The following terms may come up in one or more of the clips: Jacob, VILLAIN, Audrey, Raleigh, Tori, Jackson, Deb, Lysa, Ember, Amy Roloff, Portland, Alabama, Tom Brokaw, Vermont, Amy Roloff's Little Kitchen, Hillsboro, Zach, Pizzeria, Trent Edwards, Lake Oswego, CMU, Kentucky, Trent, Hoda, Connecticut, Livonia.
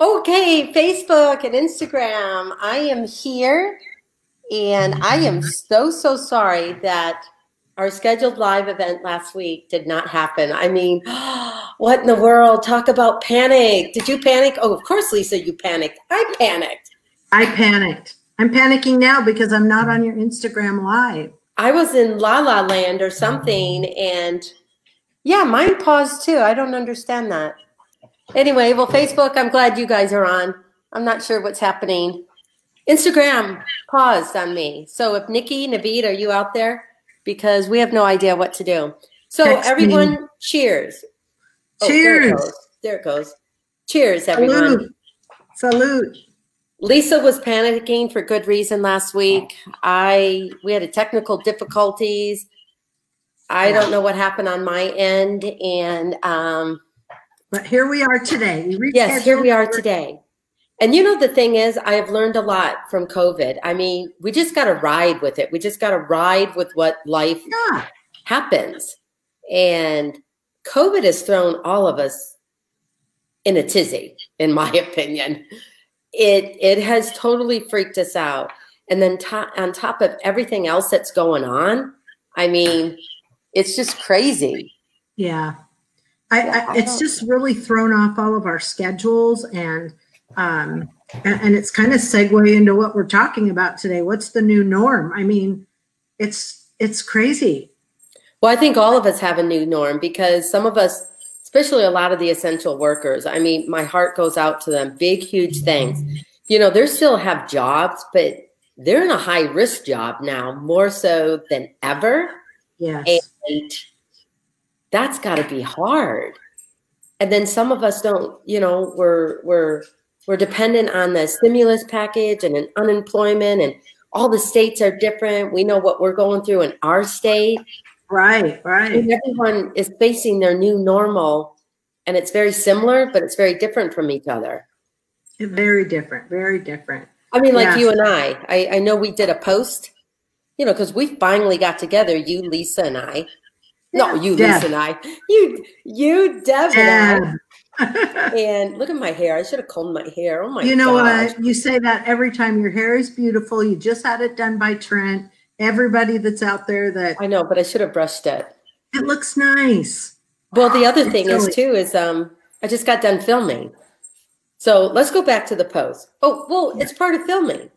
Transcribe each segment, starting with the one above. Okay, Facebook and Instagram. I am here, and I am so sorry that our scheduled live event last week did not happen. I mean, what in the world? Talk about panic. Did you panic? Oh, of course, Lysa, you panicked. I panicked. I panicked. I'm panicking now because I'm not on your Instagram live. I was in La La Land or something, and yeah, mine paused too. I don't understand that. Anyway, well, Facebook, I'm glad you guys are on. I'm not sure what's happening. Instagram paused on me. So if Nikki, Navid, are you out there? Because we have no idea what to do. So text everyone, me. Cheers. Oh, cheers. There it goes. Cheers, everyone. Salute. Lysa was panicking for good reason last week. We had a technical difficulties. I don't know what happened on my end, and but here we are today. Yes, here we are today. And you know, the thing is, I have learned a lot from COVID. I mean, we just got to ride with it. We just got to ride with what life happens. And COVID has thrown all of us in a tizzy, in my opinion. It has totally freaked us out. And then on top of everything else that's going on, I mean, it's just crazy. Yeah. It's just really thrown off all of our schedules, and it's kind of segue into what we're talking about today. What's the new norm? I mean, it's crazy. Well, I think all of us have a new norm, because some of us, especially a lot of the essential workers, I mean, my heart goes out to them. Big, huge thanks. You know, they still have jobs, but they're in a high-risk job now, more so than ever. Yes. And that's got to be hard. And then some of us don't, you know, we're dependent on the stimulus package and an unemployment, and all the states are different. We know what we're going through in our state. Right, right. And everyone is facing their new normal, and it's very similar, but it's very different from each other. Very different, very different. I mean, like you and I know we did a post, you know, because we finally got together, you, Lysa, and I. No, you, Deb. Lysa, and I. You, Deb, and I. And look at my hair. I should have combed my hair. Oh, my God. You know what? You say that every time. Your hair is beautiful. You just had it done by Trent. Everybody that's out there that. I know, but I should have brushed it. It looks nice. Well, the other thing is, too, is I just got done filming. So let's go back to the post. Oh, well, it's part of filming.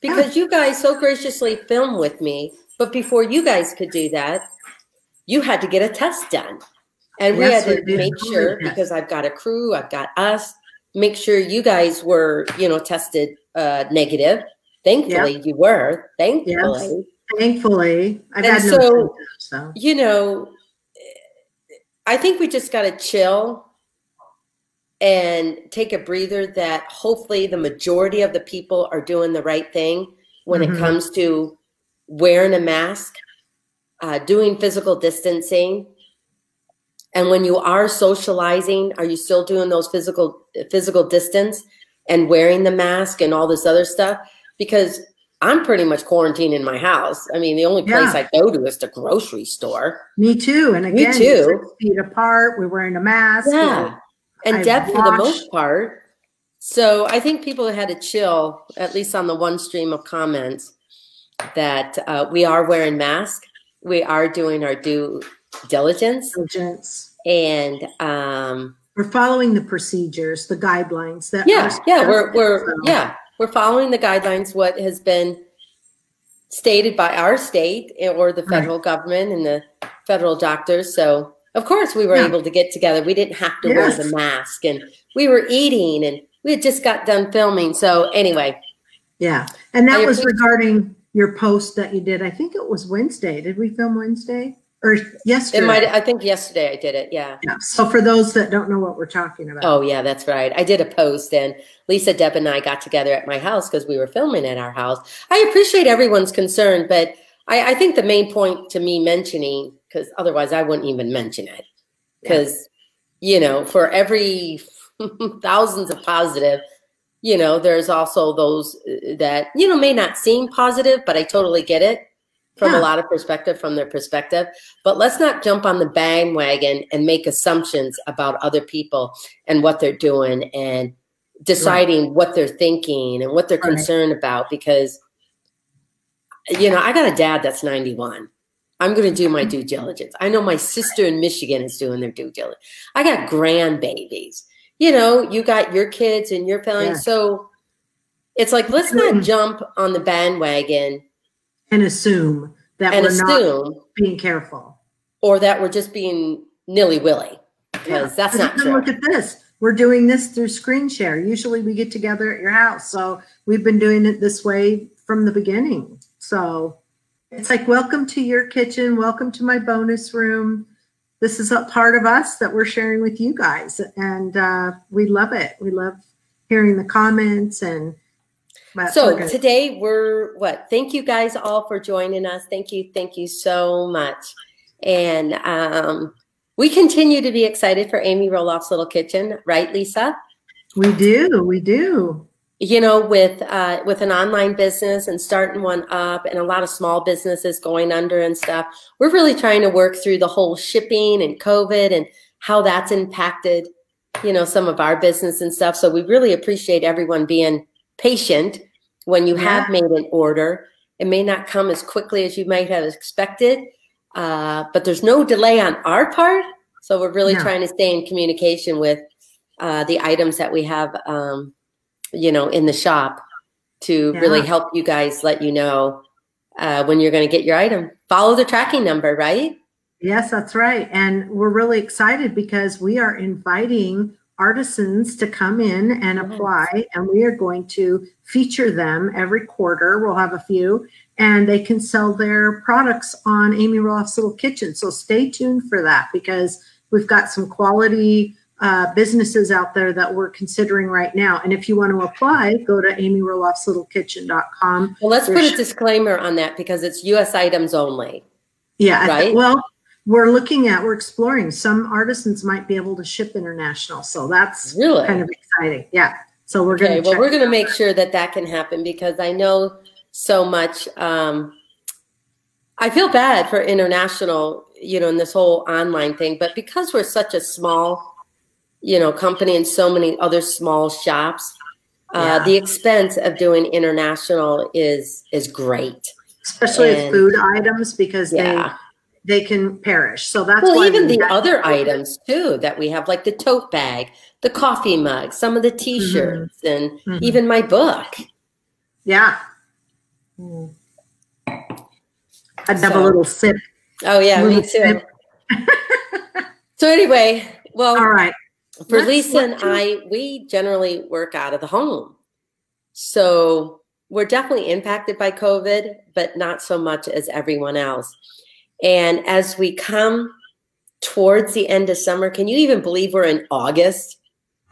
Because you guys so graciously filmed with me. But before you guys could do that, you had to get a test done. And we had to make sure, because I've got a crew, I've got us, make sure you guys were, you know, tested negative. Thankfully, you were. Thankfully. Yes. Thankfully. I've had no symptoms, so. You know, I think we just got to chill and take a breather, that hopefully the majority of the people are doing the right thing when it comes to wearing a mask. Doing physical distancing, and when you are socializing, are you still doing those physical distance and wearing the mask and all this other stuff? Because I'm pretty much quarantined in my house. I mean, the only place I go to is the grocery store. Me too. And again, 6 feet apart. We're wearing a mask. Yeah, and Deb for the most part. So I think people had to chill, at least on the one stream of comments, that we are wearing masks. We are doing our due diligence. And we're following the procedures, the guidelines. That we're following the guidelines, what has been stated by our state or the federal government and the federal doctors. So of course we were able to get together. We didn't have to wear the mask, and we were eating, and we had just got done filming. So anyway. Yeah, and that was regarding your post that you did. I think it was Wednesday. Did we film Wednesday or yesterday? I think yesterday I did it. Yeah. So for those that don't know what we're talking about. Oh yeah, that's right. I did a post, and Lysa, Deb, and I got together at my house because we were filming at our house. I appreciate everyone's concern, but I think the main point to me mentioning, because otherwise I wouldn't even mention it, because you know, for every thousands of positive, you know, there's also those that, you know, may not seem positive, but I totally get it from a lot of perspective, from their perspective. But let's not jump on the bandwagon and make assumptions about other people and what they're doing and deciding what they're thinking and what they're concerned about, because, you know, I got a dad that's 91. I'm going to do my due diligence. I know my sister in Michigan is doing their due diligence. I got grandbabies. You know, you got your kids and your family. Yeah. So it's like, let's not jump on the bandwagon and assume that we're not being careful, or that we're just being nilly-willy, because that's not true. Look at this. We're doing this through screen share. Usually we get together at your house. So we've been doing it this way from the beginning. So it's like, welcome to your kitchen. Welcome to my bonus room. This is a part of us that we're sharing with you guys. And we love it. We love hearing the comments. And so today we're thank you guys all for joining us. Thank you. Thank you so much. And we continue to be excited for Amy Roloff's Little Kitchen, right, Lysa? We do. We do. You know, with an online business and starting one up, and a lot of small businesses going under and stuff, we're really trying to work through the whole shipping and COVID and how that's impacted, you know, some of our business and stuff. So we really appreciate everyone being patient when you have made an order. It may not come as quickly as you might have expected, but there's no delay on our part. So we're really trying to stay in communication with the items that we have, you know, in the shop to really help you guys, let you know when you're going to get your item. Follow the tracking number, right? Yes, that's right. And we're really excited because we are inviting artisans to come in and apply, and we are going to feature them every quarter. We'll have a few, and they can sell their products on Amy Roloff's Little Kitchen. So stay tuned for that, because we've got some quality businesses out there that we're considering right now. And if you want to apply, go to amyroloffslittlekitchen.com. Well, let's put a disclaimer on that, because it's U.S. items only. Yeah. Right? Well, we're exploring. Some artisans might be able to ship international. So that's really kind of exciting. Yeah. So we're going to we're going to make sure that that can happen, because I know so much. I feel bad for international, you know, in this whole online thing, but because we're such a small, you know, company and so many other small shops, the expense of doing international is great. Especially with food items, because they can perish. So that's why even the other items too that we have, like the tote bag, the coffee mug, some of the t-shirts, and even my book. Yeah. I'd have a little sip. Oh yeah, me too. So anyway, well, all right. For Lysa and I, we generally work out of the home. So we're definitely impacted by COVID, but not so much as everyone else. And as we come towards the end of summer, can you even believe we're in August?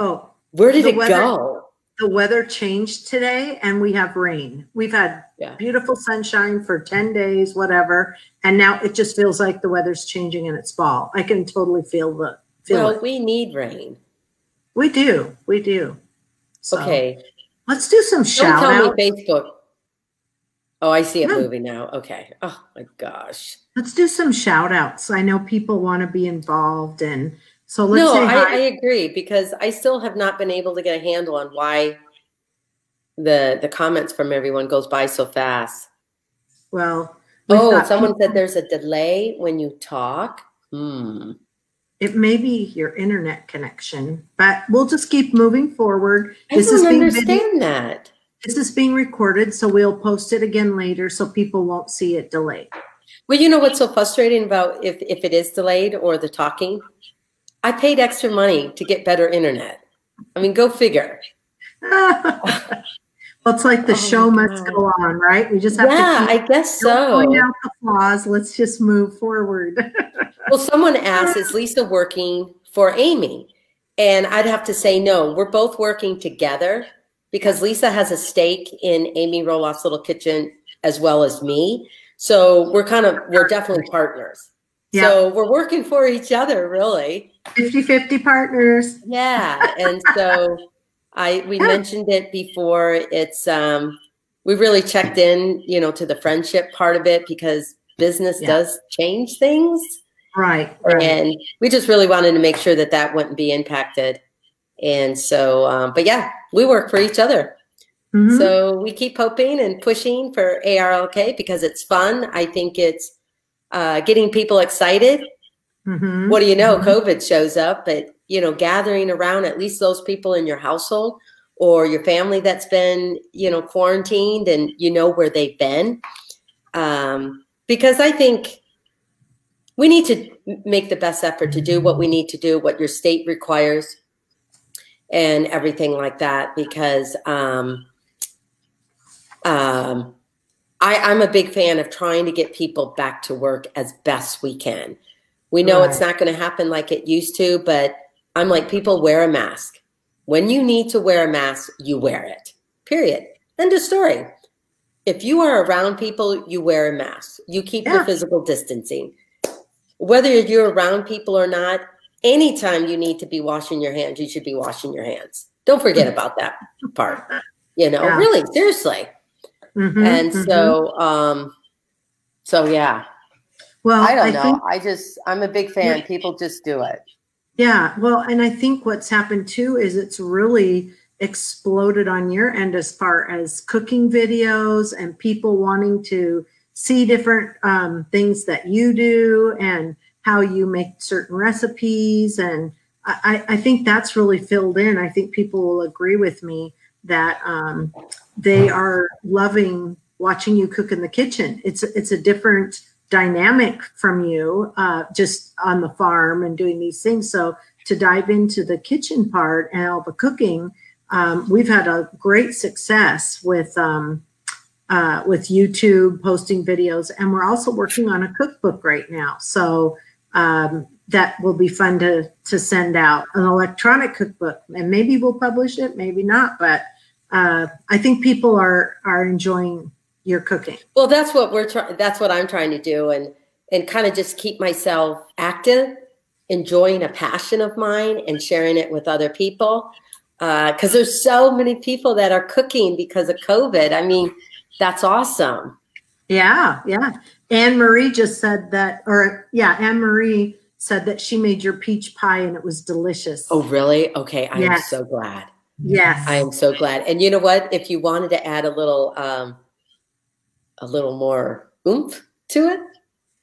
Oh, where did it go? The weather changed today, and we have rain. We've had beautiful sunshine for 10 days, whatever. And now it just feels like the weather's changing and it's fall. I can totally feel the Well, we need rain. We do. We do. So, okay. Let's do some shout out. Facebook. Oh, I see it moving now. Okay. Oh my gosh. Let's do some shout outs. I know people want to be involved. And so let's say hi. I agree, because I still have not been able to get a handle on why the comments from everyone goes by so fast. Well, someone said there's a delay when you talk. Hmm. It may be your internet connection, but we'll just keep moving forward. I don't understand that. This is being recorded, so we'll post it again later so people won't see it delayed. Well, you know what's so frustrating about if it is delayed or the talking? I paid extra money to get better internet. I mean, go figure. Well, it's like the show must go on, right? We just have to keep, I guess so. Point out the flaws. Let's just move forward. Well, someone asked, is Lysa working for Amy? And I'd have to say no. We're both working together, because Lysa has a stake in Amy Roloff's Little Kitchen as well as me. So we're definitely partners. Yeah. So we're working for each other, really. 50-50 partners. Yeah. And so we mentioned it before. It's we really checked in, you know, to the friendship part of it, because business does change things. Right. And we just really wanted to make sure that that wouldn't be impacted. And so, but yeah, we work for each other. Mm-hmm. So we keep hoping and pushing for ARLK because it's fun. I think it's getting people excited. Mm-hmm. What do you know? Mm-hmm. COVID shows up, but you know, gathering around at least those people in your household or your family that's been, you know, quarantined and you know where they've been. Because I think we need to make the best effort to do what we need to do, what your state requires and everything like that, because I'm a big fan of trying to get people back to work as best we can. We know it's not going to happen like it used to, but I'm like, people wear a mask. When you need to wear a mask, you wear it, period. End of story. If you are around people, you wear a mask. You keep your physical distancing. Whether you're around people or not, anytime you need to be washing your hands, you should be washing your hands. Don't forget about that part, you know, really, seriously. Mm-hmm, and so, so yeah. Well, I don't know. I'm a big fan. Yeah. People just do it. Yeah. Well, and I think what's happened too is it's really exploded on your end as far as cooking videos and people wanting to see different things that you do and how you make certain recipes. And I think that's really filled in. I think people will agree with me that they are loving watching you cook in the kitchen. It's a different dynamic from you just on the farm and doing these things. So to dive into the kitchen part and all the cooking, we've had a great success with YouTube posting videos, and we're also working on a cookbook right now. So that will be fun to send out, an electronic cookbook, and maybe we'll publish it, maybe not, but I think people are enjoying your cooking. Well, that's what I'm trying to do, and kind of just keep myself active, enjoying a passion of mine and sharing it with other people. Because there's so many people that are cooking because of COVID. I mean, that's awesome. Yeah, yeah. Anne-Marie just said that, or yeah, Anne-Marie said that she made your peach pie and it was delicious. Oh, really? Okay, I am so glad. Yes. I am so glad. And you know what? If you wanted to add a little more oomph to it,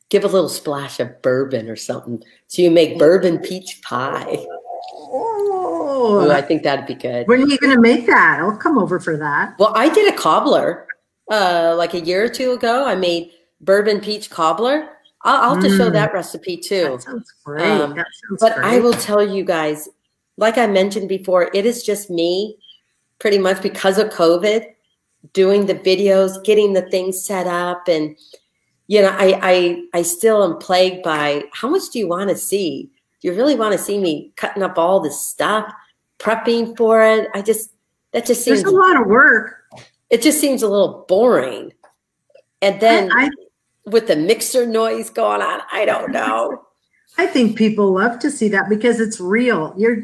give a little splash of bourbon or something. So you make bourbon peach pie. Ooh, I think that'd be good. When are you going to make that? I'll come over for that. Well, I did a cobbler like a year or two ago. I made bourbon peach cobbler. I'll have to show that recipe too. That sounds great. But I will tell you guys, like I mentioned before, it is just me pretty much because of COVID doing the videos, getting the things set up. And, you know, I still am plagued by how much do you want to see? Do you really want to see me cutting up all this stuff, prepping for it? That just seems, there's a lot of work. It just seems a little boring. And then with the mixer noise going on, I don't know. I think people love to see that because it's real. You're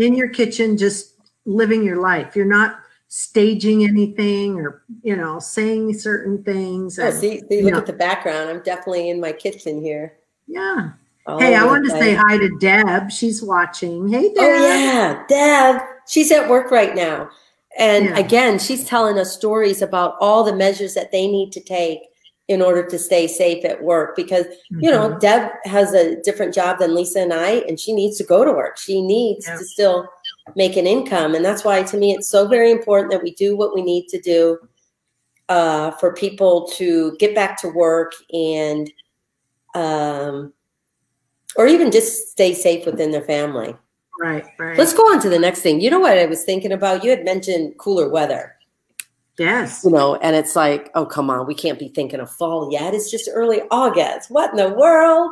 in your kitchen just living your life. You're not staging anything or, you know, saying certain things. Oh, see, look at the background. I'm definitely in my kitchen here. Yeah. Oh, hey, I want to say hi to Deb. She's watching. Hey, Deb. Oh, yeah, Deb. She's at work right now. And again, she's telling us stories about all the measures that they need to take in order to stay safe at work. Because, you know, Deb has a different job than Lysa and I, and she needs to go to work. She needs to still make an income. And that's why, to me, it's so very important that we do what we need to do for people to get back to work and or even just stay safe within their family. Right, right. Let's go on to the next thing. You know what I was thinking about? You had mentioned cooler weather. Yes. You know, and it's like, oh, come on. We can't be thinking of fall yet. It's just early August. What in the world?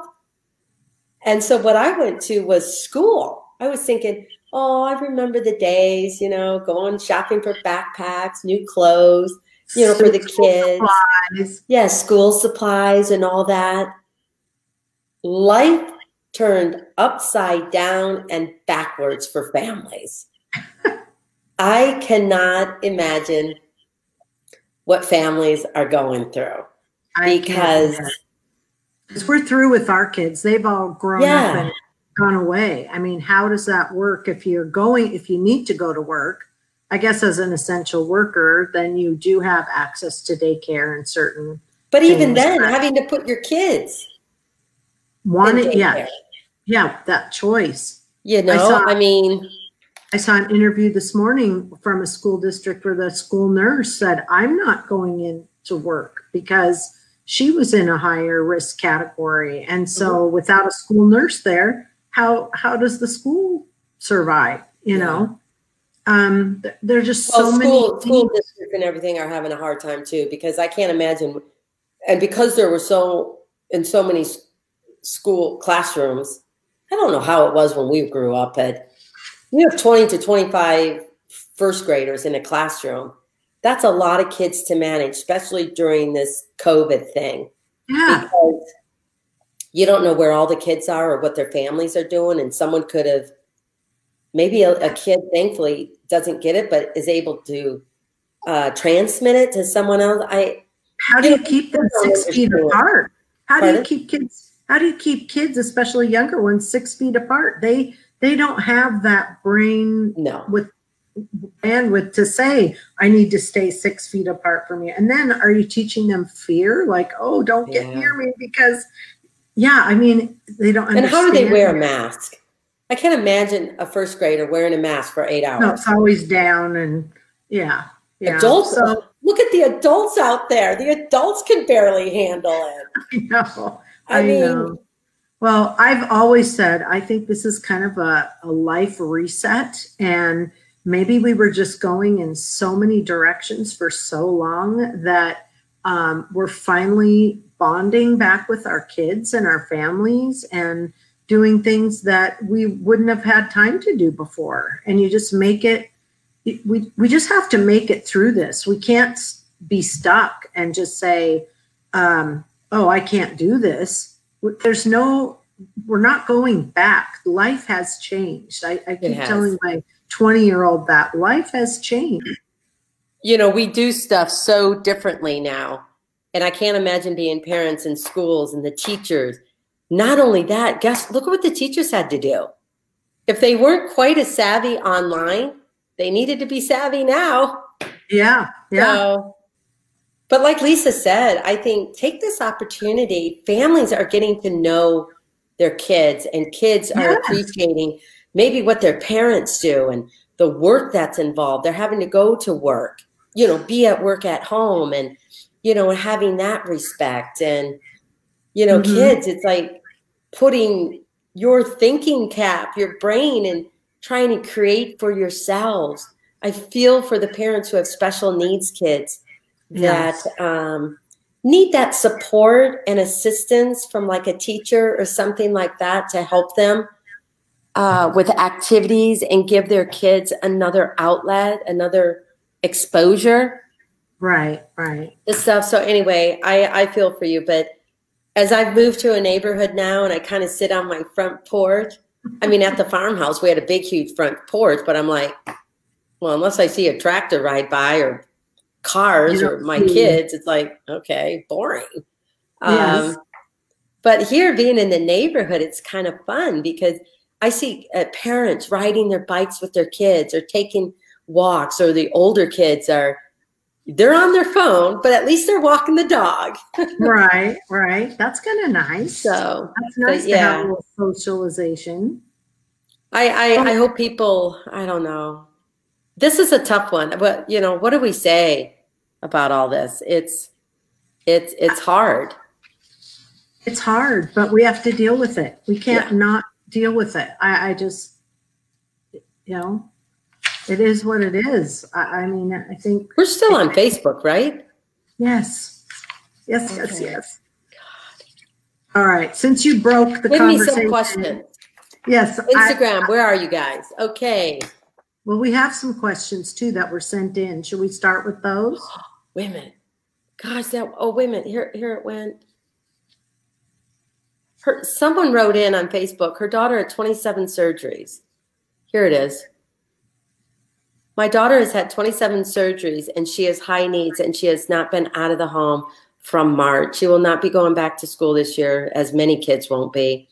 And so what I went to was school. I was thinking, oh, I remember the days, you know, going shopping for backpacks, new clothes, you know, for the kids. Supplies. Yeah, school supplies and all that. Life turned upside down and backwards for families. I cannot imagine what families are going through because we're through with our kids. They've all grown up and gone away. I mean, how does that work if you're going, if you need to go to work? I guess as an essential worker, then you do have access to daycare and certain. But even then, having to put your kids. Yeah, that choice. You know, I saw an interview this morning from a school district where the school nurse said, I'm not going in to work because she was in a higher risk category. And so without a school nurse there, how does the school survive? You know, there's just so many. School districts and everything are having a hard time too, because I can't imagine. And because there were so many school classrooms, I don't know how it was when we grew up, but you have 20 to 25 first graders in a classroom. That's a lot of kids to manage, especially during this COVID thing. Yeah. Because you don't know where all the kids are or what their families are doing. And someone could have, maybe a kid thankfully doesn't get it, but is able to transmit it to someone else. How do you keep them 6 feet apart? How do you keep kids, how do you keep kids, especially younger ones, 6 feet apart? They don't have that brain with bandwidth to say, I need to stay 6 feet apart from you. And then are you teaching them fear? Like, oh, don't get near me because, I mean, they don't understand. And how do they wear a mask? I can't imagine a first grader wearing a mask for 8 hours. No, it's always down and adults, look at the adults out there. The adults can barely handle it. I know. I mean, well, I've always said, I think this is kind of a life reset, and maybe we were just going in so many directions for so long that we're finally bonding back with our kids and our families and doing things that we wouldn't have had time to do before. And you just make it, we just have to make it through this. We can't be stuck and just say, oh, I can't do this. There's no, we're not going back. Life has changed. I keep telling my 20-year-old that life has changed. You know, we do stuff so differently now. And I can't imagine being parents in schools and the teachers. Not only that, guess, look at what the teachers had to do. If they weren't quite as savvy online, they needed to be savvy now. Yeah. Yeah. So, but like Lysa said, I think take this opportunity. Families are getting to know their kids, and kids are appreciating maybe what their parents do and the work that's involved. They're having to go to work, you know, be at work at home, and, you know, and having that respect. And, you know, kids, it's like putting your thinking cap, your brain, and trying to create for yourselves. I feel for the parents who have special needs kids that need that support and assistance from like a teacher or something like that to help them with activities and give their kids another outlet, another exposure. Right, right. This stuff. So anyway, I feel for you. But as I've moved to a neighborhood now and I kind of sit on my front porch, I mean, at the farmhouse, we had a big, huge front porch, but I'm like, well, unless I see a tractor ride by or cars or my kids, it's like, okay, boring. Yes. But here being in the neighborhood, it's kind of fun because I see parents riding their bikes with their kids or taking walks, or the older kids are, they're on their phone, but at least they're walking the dog. Right, right. That's kind of nice. So that's nice to have a little socialization. I hope people, I don't know. This is a tough one, but you know, what do we say about all this? It's hard. It's hard, but we have to deal with it. We can't not deal with it. I just, you know, it is what it is. I mean, I think we're still on Facebook, right? Yes. Yes, okay. Yes, yes. God. All right. Since you broke the conversation. Give me some questions. Yes. Instagram, where are you guys? Okay. Well, we have some questions too that were sent in. Should we start with those? Wait a minute. Gosh, wait a minute. Here it went. Someone wrote in on Facebook, her daughter had 27 surgeries. Here it is. My daughter has had 27 surgeries and she has high needs and she has not been out of the home from March. She will not be going back to school this year, as many kids won't be.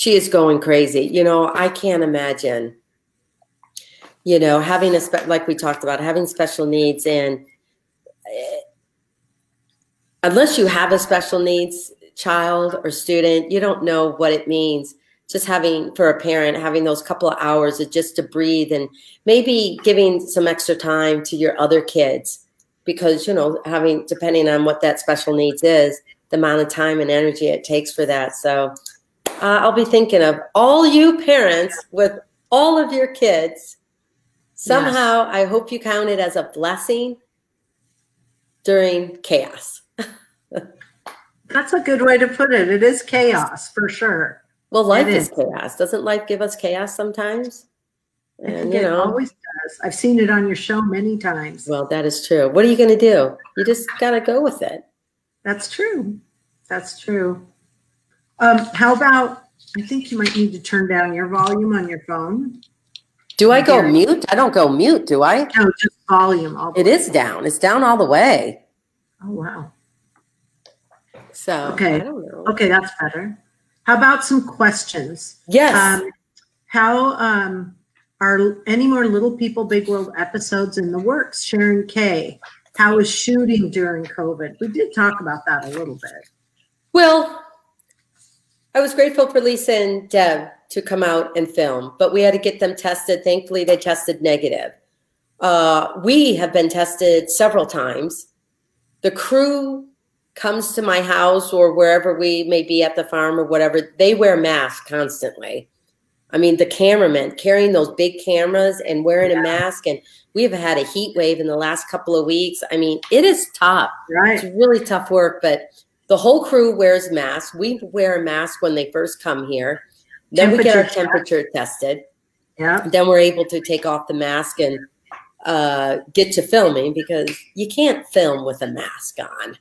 She is going crazy. You know, I can't imagine, you know, having a, like we talked about, having special needs, and unless you have a special needs child or student, you don't know what it means. Just having, for a parent, having those couple of hours just to breathe, and maybe giving some extra time to your other kids, because, you know, having, depending on what that special needs is, the amount of time and energy it takes for that. So I'll be thinking of all you parents with all of your kids. Somehow, yes. I hope you count it as a blessing during chaos. That's a good way to put it. It is chaos for sure. Well, life is chaos. Doesn't life give us chaos sometimes? And, you know, it always does. I've seen it on your show many times. Well, that is true. What are you going to do? You just got to go with it. That's true. That's true. How about, I think you might need to turn down your volume on your phone. Do I go mute? I don't go mute, do I? No, just volume. It is down. It's down all the way. Oh, wow. So, okay. I don't know. Okay, that's better. How about some questions? Yes. How are any more Little People, Big World episodes in the works? Sharon K., how is shooting during COVID? We did talk about that a little bit. Well, I was grateful for Lysa and Deb to come out and film, but we had to get them tested. Thankfully, they tested negative. We have been tested several times. The crew comes to my house or wherever we may be at the farm or whatever, they wear masks constantly. I mean, the cameramen carrying those big cameras and wearing a mask, and we've had a heat wave in the last couple of weeks. I mean, it is tough. Right. It's really tough work, but the whole crew wears masks. We wear a mask when they first come here. Then we get our temperature tested. Yeah. Then we're able to take off the mask and get to filming, because you can't film with a mask on.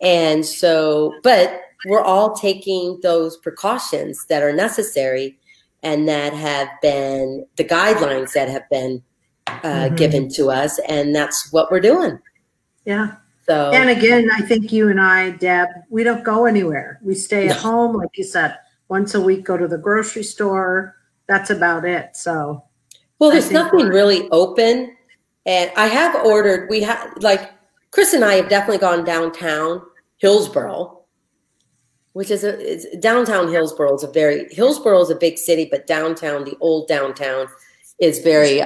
And so, but we're all taking those precautions that are necessary and that have been the guidelines that have been given to us. And that's what we're doing. Yeah. So, and again, I think you and I, Deb, we don't go anywhere. We stay at home. Like you said, once a week, go to the grocery store. That's about it. So, well, there's nothing really open. And I have ordered, we have like, Chris and I have definitely gone downtown Hillsboro, which is downtown Hillsboro is a very, Hillsboro is a big city, but downtown, the old downtown, is very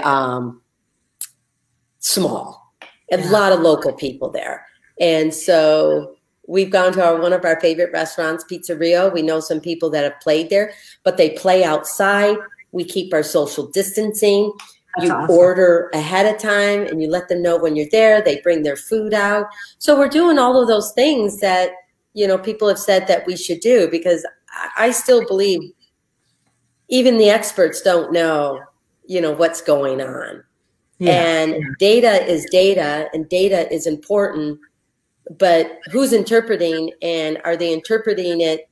small. A lot of local people there. And so we've gone to one of our favorite restaurants, Pizzeria. We know some people that have played there, but they play outside. We keep our social distancing. That's you awesome. Order ahead of time and you let them know when you're there. They bring their food out. So we're doing all of those things that, you know, people have said that we should do, because I still believe even the experts don't know, you know, what's going on. Yeah. And data is data, and data is important, but who's interpreting, and are they interpreting it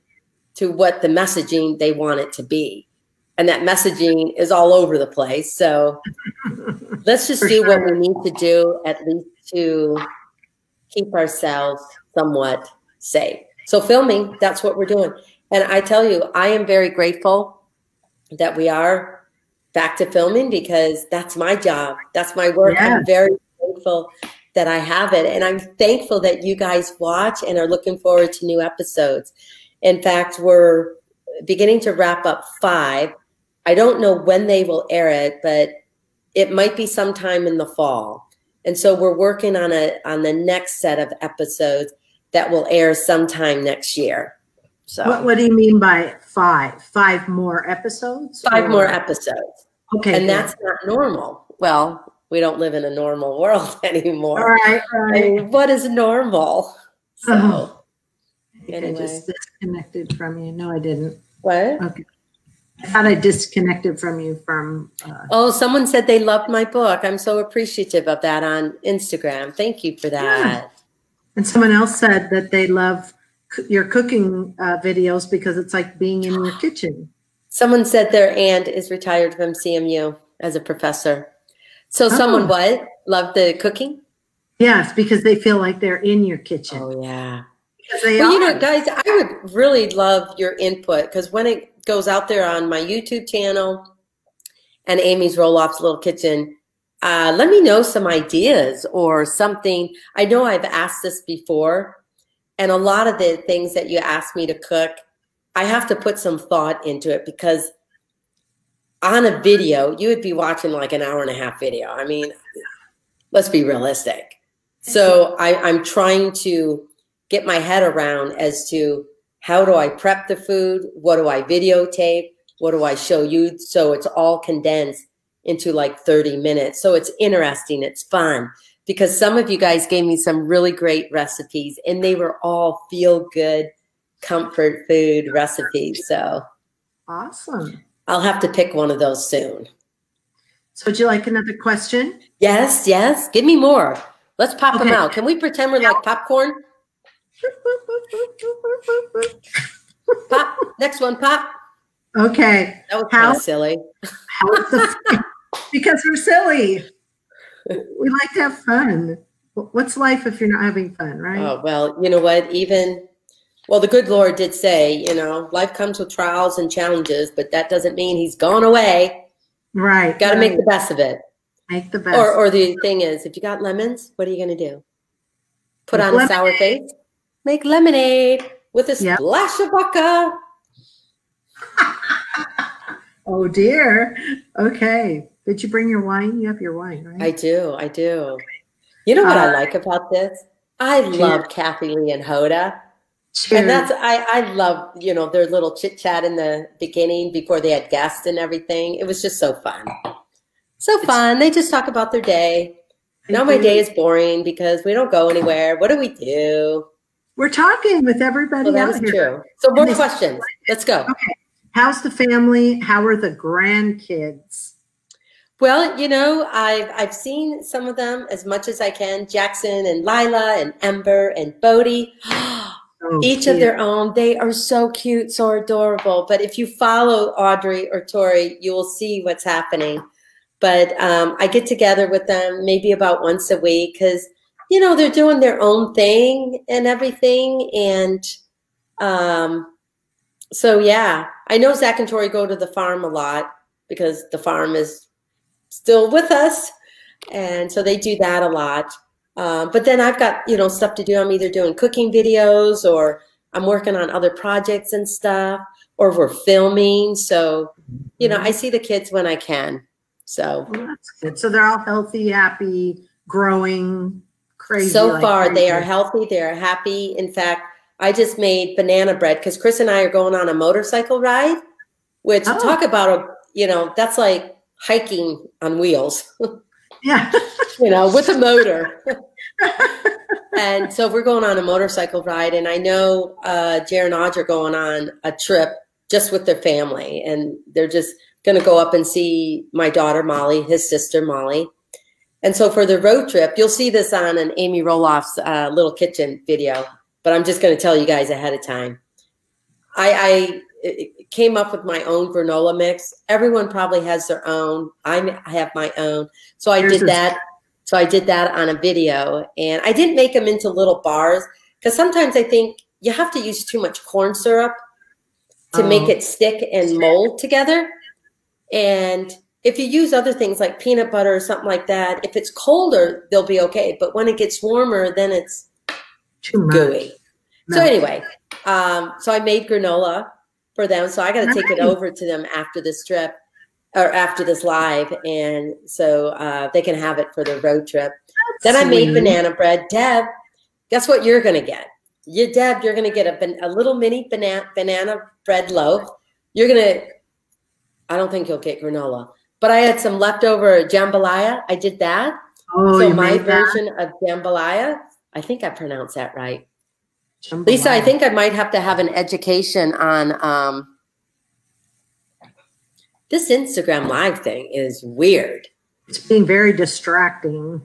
to what the messaging they want it to be? And that messaging is all over the place. So let's just do what we need to do, at least to keep ourselves somewhat safe. So filming, that's what we're doing. And I tell you, I am very grateful that we are back to filming, because that's my job. That's my work. Yeah. I'm very grateful that I have it. And I'm thankful that you guys watch and are looking forward to new episodes. In fact, we're beginning to wrap up 5. I don't know when they will air it, but it might be sometime in the fall. And so we're working on the next set of episodes that will air sometime next year. So what do you mean by 5? 5 more episodes? 5 more episodes. Okay. And that's not normal. Well, we don't live in a normal world anymore. All right, right. I mean, what is normal? So anyway. I just disconnected from you. No, I didn't. What? Okay. I thought I disconnected from you from... oh, someone said they loved my book. I'm so appreciative of that on Instagram. Thank you for that. Yeah. And someone else said that they love your cooking videos, because it's like being in your kitchen. Someone said their aunt is retired from CMU as a professor. So someone what? Loved the cooking? Yes, because they feel like they're in your kitchen. Oh, yeah. Well, you know, guys, I would really love your input, because when it goes out there on my YouTube channel and Amy's Roloff's Little Kitchen, let me know some ideas or something. I know I've asked this before, and a lot of the things that you ask me to cook, I have to put some thought into it, because on a video, you would be watching like an hour-and-a-half video. I mean, let's be realistic. So I'm trying to get my head around as to how do I prep the food? What do I videotape? What do I show you? So it's all condensed into like 30 minutes. So it's interesting. It's fun, because some of you guys gave me some really great recipes, and they were all feel-good, comfort food recipes. So awesome. I'll have to pick one of those soon. So would you like another question? Yes, yes. Give me more. Let's pop them out. Can we pretend we're like popcorn? Pop. Next one, pop. Okay. That was kind of silly. Because we're silly. We like to have fun. What's life if you're not having fun, right? Oh, well, you know what? Even, well, the good Lord did say, you know, life comes with trials and challenges, but that doesn't mean he's gone away. Right. Got to make the best of it. Make the best. Or the thing is, if you got lemons, what are you going to do? Put on a sour face? Make lemonade with a splash of vodka. Oh, dear. Okay. Did you bring your wine? You have your wine, right? I do. I do. Okay. You know what I like about this? I love Kathie Lee and Hoda. Cheers. And that's, I love, you know, their little chit chat in the beginning before they had guests and everything. It was just so fun. So fun. They just talk about their day. Now my day is boring because we don't go anywhere. What do? We're talking with everybody out here. True. So more questions. Let's go. Okay. How's the family? How are the grandkids? Well, you know, I've seen some of them as much as I can. Jackson and Lila and Ember and Bodie. Each of their own. They are so cute, so adorable. But if you follow Audrey or Tori, you will see what's happening. But I get together with them maybe about once a week because, you know, they're doing their own thing and everything. And so, yeah, I know Zach and Tori go to the farm a lot because the farm is still with us. And so they do that a lot. But then I've got, you know, stuff to do. I'm either doing cooking videos or I'm working on other projects and stuff, or we're filming. So, you know, I see the kids when I can. So well, that's good. So they're all healthy, happy, growing, crazy. So like far, crazy. They are healthy. They are happy. In fact, I just made banana bread because Chris and I are going on a motorcycle ride, which talk about, you know, that's like hiking on wheels. Yeah. You know, with a motor. And so we're going on a motorcycle ride. And I know Jer and Audrey are going on a trip just with their family. And they're just going to go up and see my daughter, Molly, his sister, Molly. And so for the road trip, you'll see this on an Amy Roloff's Little Kitchen video, but I'm just going to tell you guys ahead of time. I came up with my own granola mix. Everyone probably has their own. I have my own. So I did that. So I did that on a video, and I didn't make them into little bars because sometimes I think you have to use too much corn syrup to make it stick and mold together. And if you use other things like peanut butter or something like that, if it's colder, they'll be okay. But when it gets warmer, then it's too gooey. No. So anyway, so I made granola for them. So I got to take it over to them after this trip or after this live. And so they can have it for their road trip. That's then sweet. I made banana bread. Deb, guess what you're going to get? Deb, you're going to get a little mini banana bread loaf. You're going to... I don't think you'll get granola, but I had some leftover jambalaya. I did that. Oh, so my version of jambalaya, I think I pronounced that right. Jambalaya. Lysa, I think I might have to have an education on this Instagram live thing is weird. It's being very distracting.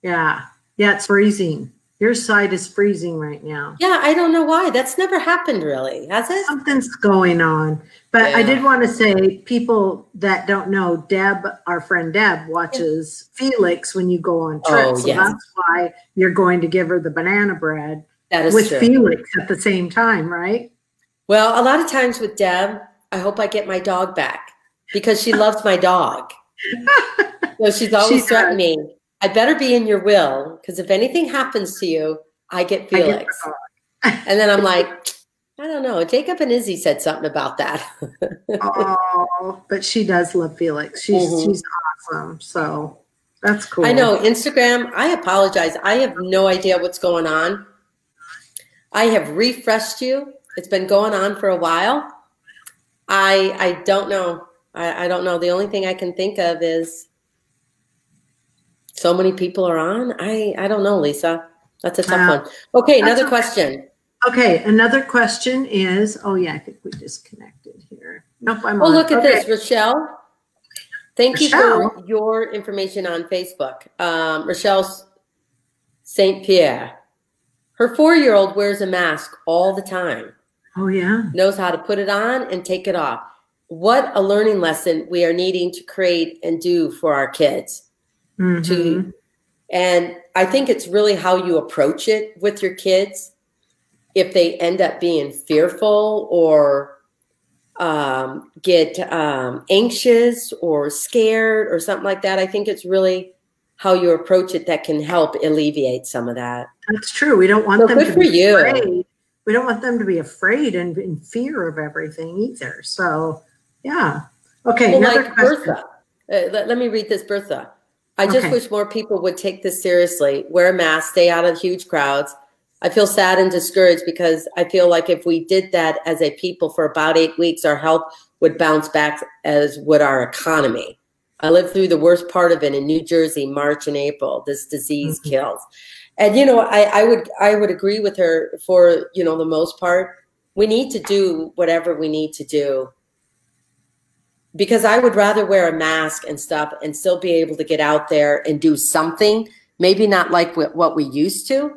Yeah. Yeah, it's freezing. Your side is freezing right now. Yeah, I don't know why. That's never happened really, has it? Something's going on. But yeah. I did want to say, people that don't know, Deb, our friend Deb, watches Felix when you go on trips. Oh, yes. So that's why you're going to give her the banana bread with Felix at the same time, right? Well, a lot of times with Deb, I hope I get my dog back, because she loves my dog. So she's always threatening me, I better be in your will, because if anything happens to you, I get Felix. And then I'm like, I don't know. Jacob and Izzy said something about that. Oh, but she does love Felix. She's awesome. So that's cool. I know. Instagram, I apologize. I have no idea what's going on. I have refreshed you. It's been going on for a while. I don't know. I don't know. The only thing I can think of is so many people are on. I don't know, Lysa. That's a tough one. Okay, another question. Okay, another question is, oh yeah, I think we disconnected here. Nope, I'm on. Oh, look at this, Rochelle. Thank you for your information on Facebook. Rochelle St. Pierre. Her 4-year-old wears a mask all the time. Oh yeah. Knows how to put it on and take it off. What a learning lesson we are needing to create and do for our kids. Mm-hmm. And I think it's really how you approach it with your kids. If they end up being fearful or get anxious or scared or something like that, I think it's really how you approach it that can help alleviate some of that. That's true. We don't want them to be afraid. We don't want them to be afraid and in fear of everything either. So, yeah. Okay. Well, like Bertha. Let me read this, Bertha. I just wish more people would take this seriously. Wear a mask, stay out of huge crowds. I feel sad and discouraged because I feel like if we did that as a people for about 8 weeks, our health would bounce back, as would our economy. I lived through the worst part of it in New Jersey, March and April. This disease kills. And, you know, I would agree with her for, you know, the most part. We need to do whatever we need to do. Because I would rather wear a mask and stuff and still be able to get out there and do something. Maybe not like what we used to,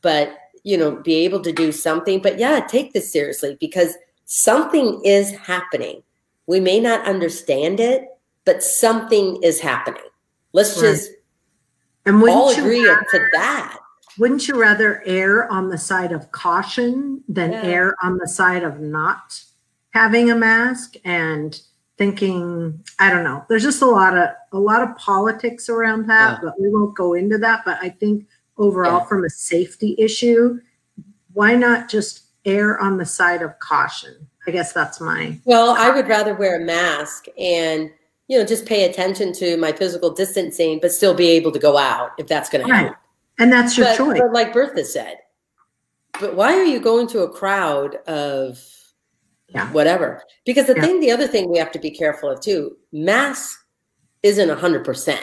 but, you know, be able to do something. But yeah, take this seriously, because something is happening. We may not understand it, but something is happening. Let's just all agree to that. Wouldn't you rather err on the side of caution than err on the side of not having a mask and thinking, I don't know, there's just a lot of politics around that, but we won't go into that. But I think overall, from a safety issue, why not just err on the side of caution? I guess that's mine. Well, I would rather wear a mask and, you know, just pay attention to my physical distancing, but still be able to go out if that's going to happen. And that's your choice. But like Bertha said, but why are you going to a crowd of whatever? Because the other thing we have to be careful of too, mask isn't 100%,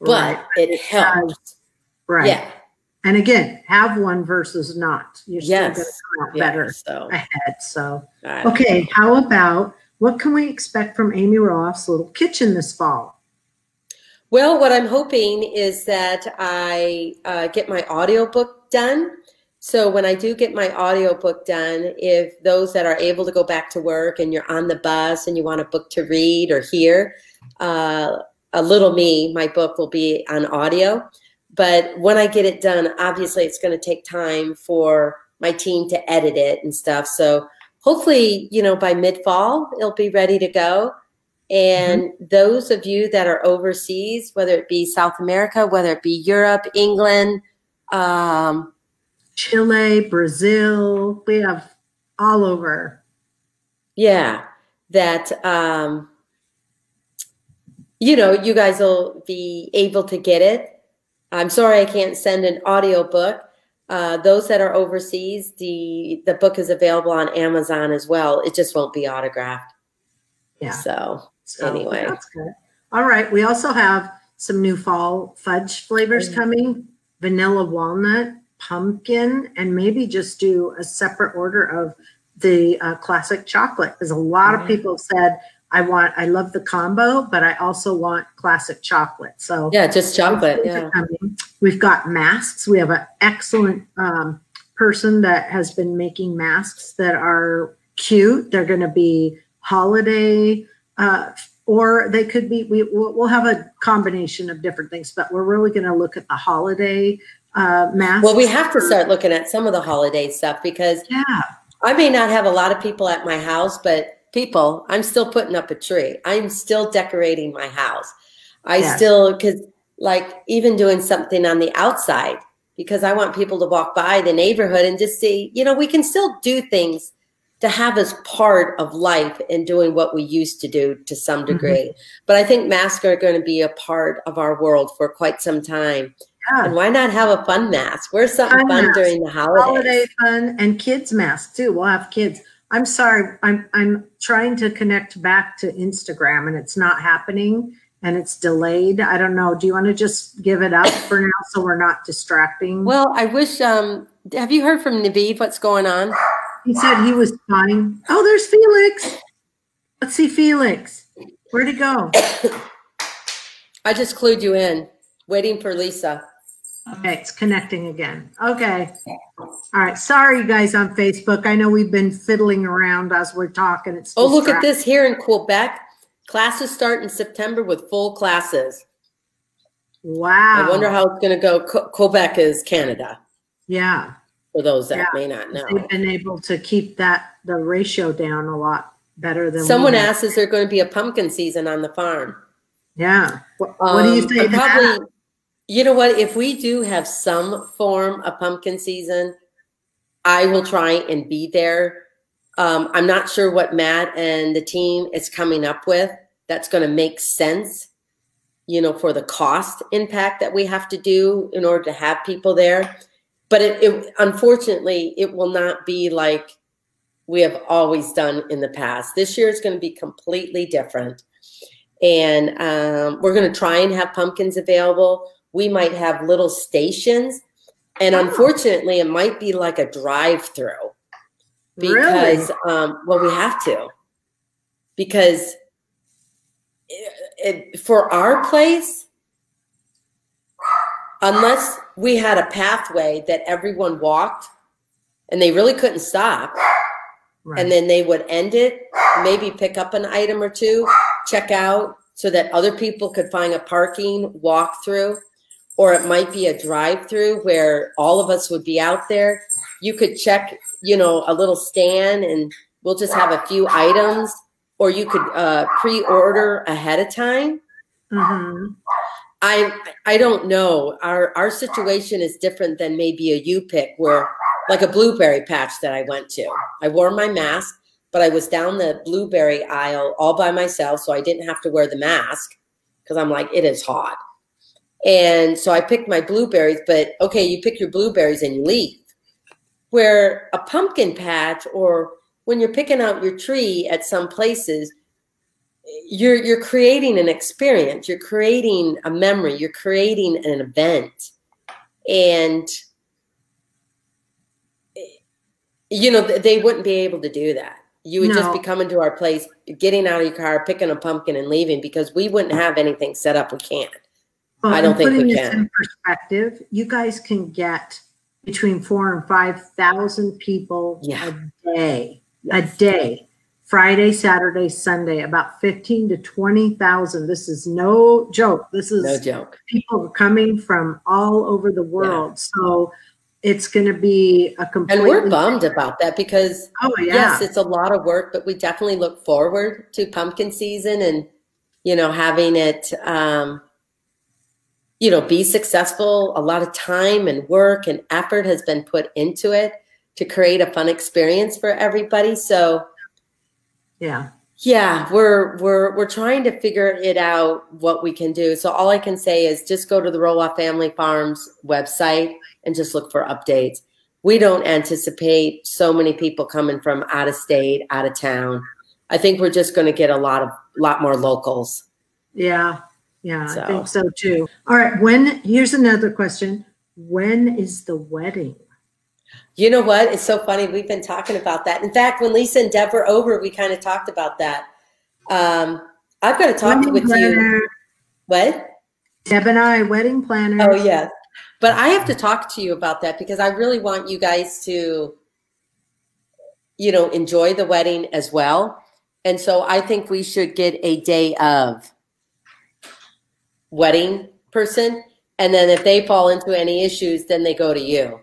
but it helps. Yeah. And again, have one versus not. You're still going to come out better ahead. So, okay. How about, what can we expect from Amy Roloff's Little Kitchen this fall? Well, what I'm hoping is that I get my audiobook done. So when I do get my audiobook done, if those that are able to go back to work and you're on the bus and you want a book to read or hear, a little me, my book will be on audio. But when I get it done, obviously it's going to take time for my team to edit it and stuff. So hopefully, you know, by mid-fall, it'll be ready to go. And those of you that are overseas, whether it be South America, whether it be Europe, England, Chile, Brazil, we have all over. Yeah, that, you know, you guys will be able to get it. I'm sorry I can't send an audiobook. Those that are overseas, the book is available on Amazon as well. It just won't be autographed. Yeah. So anyway. That's good. All right. We also have some new fall fudge flavors coming. Vanilla walnut, pumpkin, and maybe just do a separate order of the classic chocolate. Because a lot of people have said, I love the combo, but I also want classic chocolate. So yeah, just chocolate. Yeah. We've got masks. We have an excellent person that has been making masks that are cute. They're going to be holiday, or they could be, we'll have a combination of different things, but we're really going to look at the holiday masks. Well, we have to start looking at some of the holiday stuff because I may not have a lot of people at my house, but people, I'm still putting up a tree. I'm still decorating my house. I yes. still, because like even doing something on the outside, because I want people to walk by the neighborhood and just see, you know, we can still do things to have as part of life and doing what we used to do to some degree. Mm-hmm. But I think masks are going to be a part of our world for quite some time. Yeah. And why not have a fun mask? Wear something fun during the holidays. Holiday fun and kids masks too. We'll have kids. I'm sorry. I'm trying to connect back to Instagram and it's not happening and it's delayed. I don't know. Do you want to just give it up for now so we're not distracting? Well, I wish, have you heard from Navid what's going on? He said he was fine. Oh, there's Felix. Let's see Felix. Where'd he go? I just clued you in, waiting for Lysa. Okay, it's connecting again. Okay. All right. Sorry, you guys on Facebook. I know we've been fiddling around as we're talking. It's oh, look at this here in Quebec. Classes start in September with full classes. Wow. I wonder how it's going to go. Quebec is Canada. Yeah. For those that may not know. They've been able to keep the ratio down a lot better than someone asked, is there going to be a pumpkin season on the farm? Yeah. What do you think? Probably, you know what? If we do have some form of pumpkin season, I will try and be there. I'm not sure what Matt and the team is coming up with that's going to make sense, you know, for the cost impact that we have to do in order to have people there. But it unfortunately, it will not be like we have always done in the past. This year is going to be completely different. And we're going to try and have pumpkins available. We might have little stations. And unfortunately, it might be like a drive-through. Because, well, we have to. Because for our place, unless we had a pathway that everyone walked and they really couldn't stop. Right. And then they would end it, maybe pick up an item or two, check out so that other people could find a parking walk through, or it might be a drive through where all of us would be out there. You could check, you know, a little stand and we'll just have a few items, or you could pre-order ahead of time. Mm-hmm. I don't know. Our situation is different than maybe a U-Pick where like a blueberry patch that I went to. I wore my mask, but I was down the blueberry aisle all by myself, so I didn't have to wear the mask because I'm like, it is hot. And so I picked my blueberries, but okay, you pick your blueberries and you leave. Where a pumpkin patch or when you're picking out your tree at some places, you're creating an experience, you're creating a memory, you're creating an event. And, you know, they wouldn't be able to do that. You would just be coming to our place, getting out of your car, picking a pumpkin and leaving because we wouldn't have anything set up. We can't. Well, I don't think we can. Putting this in perspective, you guys can get between 4,000 and 5,000 people a day, a day. Friday, Saturday, Sunday, about 15 to 20,000. This is no joke. This is no joke. People coming from all over the world. Yeah. So it's going to be a completely. And we're bummed about that because, yes, it's a lot of work, but we definitely look forward to pumpkin season and, you know, having it, you know, be successful. A lot of time and work and effort has been put into it to create a fun experience for everybody. So, yeah, we're trying to figure it out what we can do. So all I can say is just go to the Roloff Family Farms website and just look for updates. We don't anticipate so many people coming from out of state, out of town. I think we're just going to get a lot more locals. Yeah, so. I think so too. All right, here's another question. When is the wedding? You know what? It's so funny. We've been talking about that. In fact, when Lysa and Deb were over, we kind of talked about that. I've got to talk with you. What? Deb and I, wedding planners. Oh, yeah. But I have to talk to you about that because I really want you guys to, you know, enjoy the wedding as well. And so I think we should get a day of wedding person. And then if they fall into any issues, then they go to you.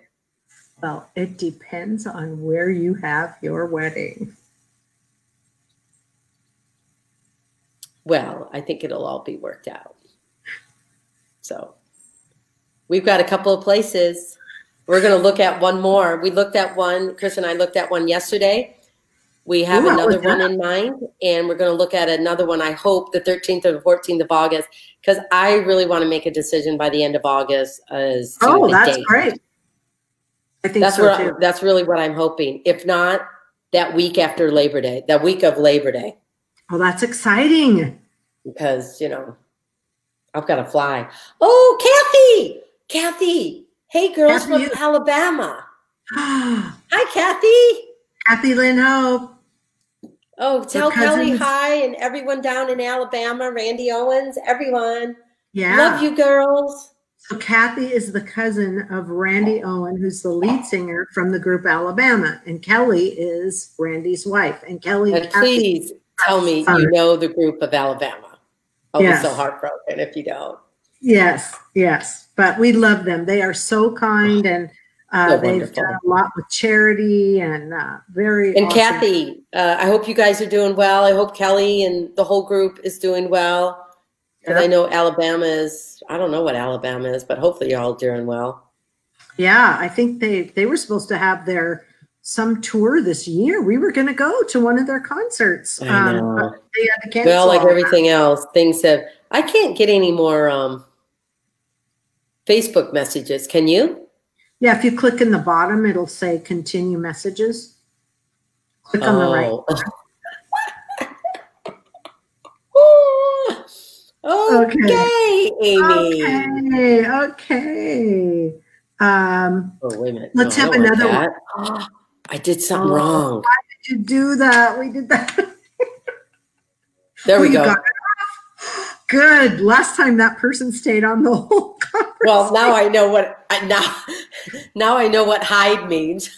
Well, it depends on where you have your wedding. Well, I think it'll all be worked out. So we've got a couple of places. We're going to look at one more. We looked at one, Chris and I looked at one yesterday. We have another one in mind, and we're going to look at another one, I hope, the 13th or the 14th of August, because I really want to make a decision by the end of August. Oh, that's great. I think so too. That's really what I'm hoping. If not, that week after Labor Day, that week of Labor Day. Oh, that's exciting. Because, you know, I've got to fly. Oh, Kathie. Hey, girls from Alabama. Hi, Kathie. Kathie Lynn Hope. Oh, tell Kelly hi and everyone down in Alabama, Randy Owens, everyone. Yeah. Love you girls. So Kathie is the cousin of Randy Owen, who's the lead singer from the group Alabama. And Kelly is Randy's wife. And Kelly. And please tell me you know the group of Alabama. I'll be so heartbroken if you don't. Yes, yes. But we love them. They are so kind and they've done a lot with charity and awesome. Kathie, I hope you guys are doing well. I hope Kelly and the whole group is doing well. Because I know Alabama is, I don't know what Alabama is, but hopefully you're all doing well. Yeah, I think they were supposed to have some tour this year. We were going to go to one of their concerts. I know. But they had to cancel. Well, like everything else, things have, I can't get any more Facebook messages. Can you? Yeah, if you click in the bottom, it'll say continue messages. Click on the right. Okay, Amy. Okay, okay. Oh, wait a minute. Let's have another one. Oh, I did something wrong. Why did you do that? We did that. There we go. Good. Last time that person stayed on the whole conversation. Well, now I know what now I know what hide means.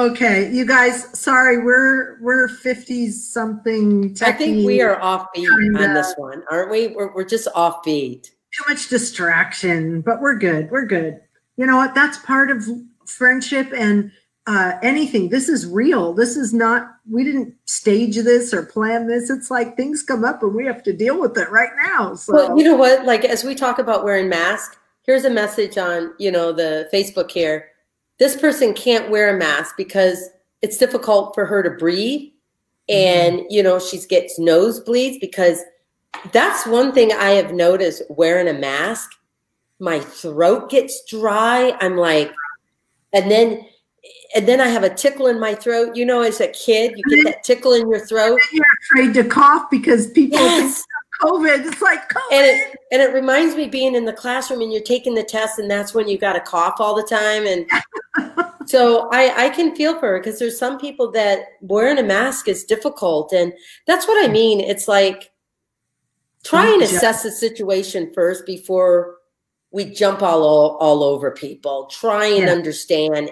Okay, you guys. Sorry, we're 50 something. I think we are offbeat on this one, aren't we? We're just offbeat. Too much distraction, but we're good. We're good. You know what? That's part of friendship and. Anything. This is real. This is not, we didn't stage this or plan this. It's like things come up and we have to deal with it right now. So well, you know what, like as we talk about wearing masks, here's a message on, you know, the Facebook here. This person can't wear a mask because it's difficult for her to breathe. And, you know, she gets nosebleeds because that's one thing I have noticed wearing a mask. My throat gets dry. I'm like, and then I have a tickle in my throat. You know, as a kid, you get that tickle in your throat. You're afraid to cough because people think COVID. It's like COVID. And it reminds me being in the classroom and you're taking the test and that's when you got to cough all the time. And so I can feel for her because there's some people that wearing a mask is difficult. And that's what I mean. It's like try and assess the situation first before we jump all over people. Try and understand.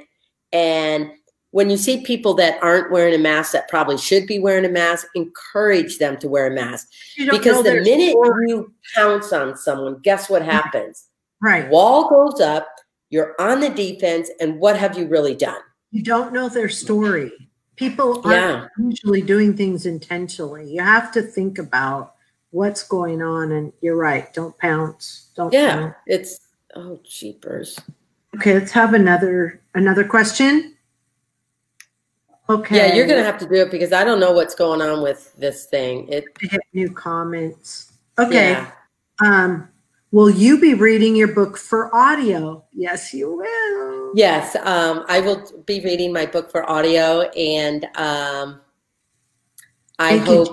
And when you see people that aren't wearing a mask that probably should be wearing a mask, encourage them to wear a mask. Because the minute you pounce on someone, guess what happens? Right. Wall goes up, you're on the defense, and what have you really done? You don't know their story. People aren't usually doing things intentionally. You have to think about what's going on, and you're right. Don't pounce. Don't pounce. It's, oh, jeepers. Okay, let's have another question. Okay. Yeah, you're going to have to do it because I don't know what's going on with this thing. New comments. Okay. Yeah. Will you be reading your book for audio? Yes, you will. Yes, I will be reading my book for audio, and I hope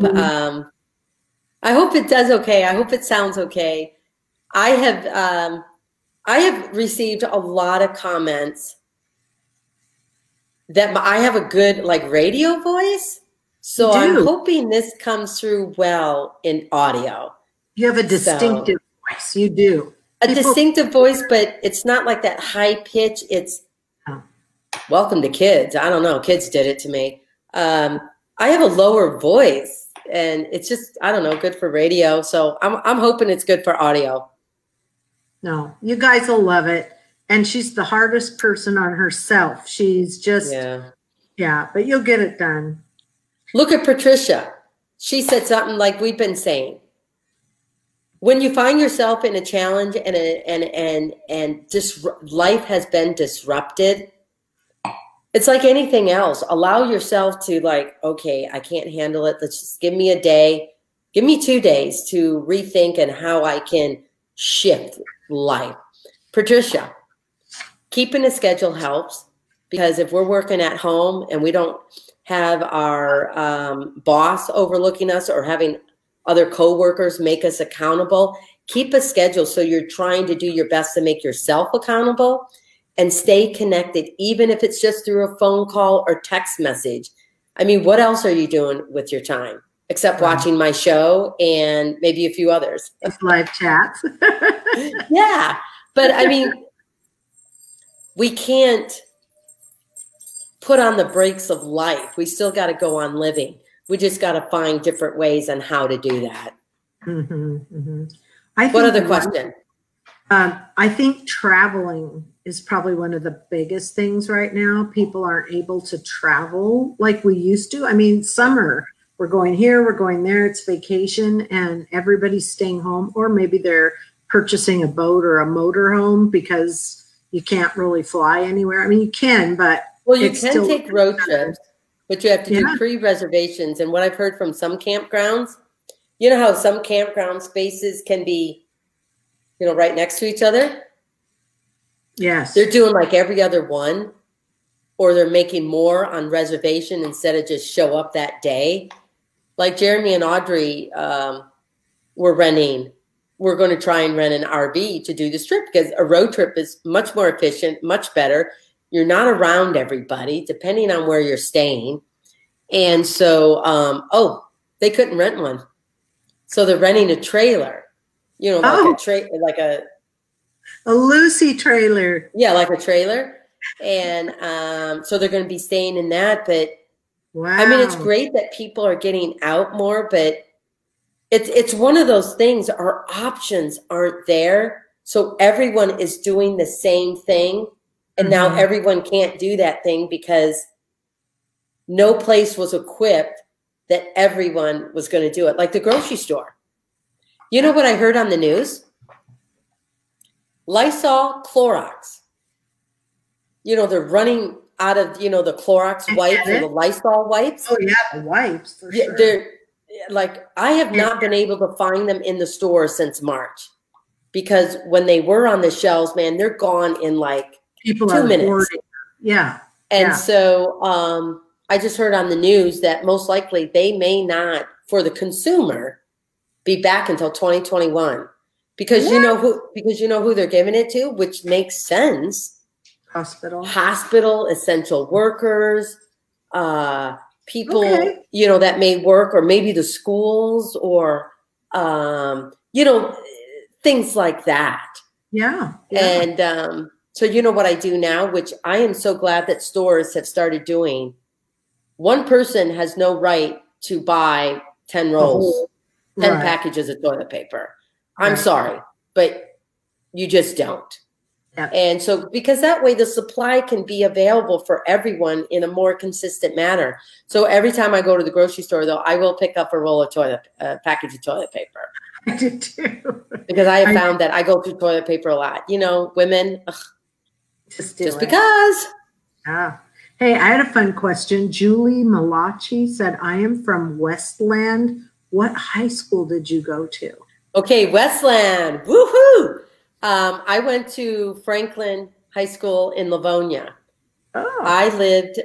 it does okay. I hope it sounds okay. I have received a lot of comments that I have a good like radio voice. So I'm hoping this comes through well in audio. You have a distinctive voice. You do. A distinctive voice, but it's not like that high pitch. It's welcome to kids. I don't know. Kids did it to me. I have a lower voice and it's just, I don't know, good for radio. So I'm hoping it's good for audio. No, you guys will love it. And she's the hardest person on herself. She's just, yeah, but you'll get it done. Look at Patricia. She said something like we've been saying. When you find yourself in a challenge and life has been disrupted, it's like anything else. Allow yourself to like, okay, I can't handle it. Let's just give me a day. Give me 2 days to rethink and how I can shift life. Patricia, keeping a schedule helps, because if we're working at home and we don't have our boss overlooking us or having other coworkers make us accountable, keep a schedule so you're trying to do your best to make yourself accountable and stay connected, even if it's just through a phone call or text message. I mean, what else are you doing with your time except watching my show and maybe a few others? It's live chats. Yeah, but I mean, we can't put on the brakes of life. We still got to go on living. We just got to find different ways on how to do that. Mm-hmm, mm-hmm. What other question? I think traveling is probably one of the biggest things right now. People aren't able to travel like we used to. I mean, summer, we're going here, we're going there, it's vacation, and everybody's staying home, or maybe they're purchasing a boat or a motor home because you can't really fly anywhere. I mean, you can, but well, you can take road trips, but you have to do pre-reservations. And what I've heard from some campgrounds, you know how some campground spaces can be, you know, right next to each other? Yes. They're doing like every other one, or they're making more on reservation instead of just show up that day. Like Jeremy and Audrey we're going to try and rent an RV to do this trip, because a road trip is much more efficient, much better. You're not around everybody, depending on where you're staying. And so, oh, they couldn't rent one. So they're renting a trailer, you know, like a Lucy trailer. Yeah, like a trailer. And so they're going to be staying in that. But wow. I mean, it's great that people are getting out more, but it's one of those things. Our options aren't there. So everyone is doing the same thing. And now everyone can't do that thing because no place was equipped that everyone was going to do it. Like the grocery store. You know what I heard on the news? Lysol, Clorox. You know, they're running out of, you know, the Clorox wipes or the Lysol wipes. Oh, yeah, the wipes. For sure. They're like, I have not been able to find them in the store since March, because when they were on the shelves, man, they're gone in like, people 2 minutes. Boarding. Yeah. And so I just heard on the news that most likely they may not, for the consumer, be back until 2021, because you know who they're giving it to, which makes sense. Hospital, essential workers, people, you know, that may work, or maybe the schools, or, you know, things like that. Yeah. And, so you know what I do now, which I am so glad that stores have started doing. One person has no right to buy 10 rolls, 10 packages of toilet paper. I'm sorry, but you just don't. Yeah. And so, because that way the supply can be available for everyone in a more consistent manner. So every time I go to the grocery store, though, I will pick up a roll of package of toilet paper. I do too. Because I have found that I go through toilet paper a lot. You know, women, ugh. Just because. Yeah. Hey, I had a fun question. Julie Malachi said, I am from Westland. What high school did you go to? Okay, Westland. Woohoo! I went to Franklin High School in Livonia. Oh. I lived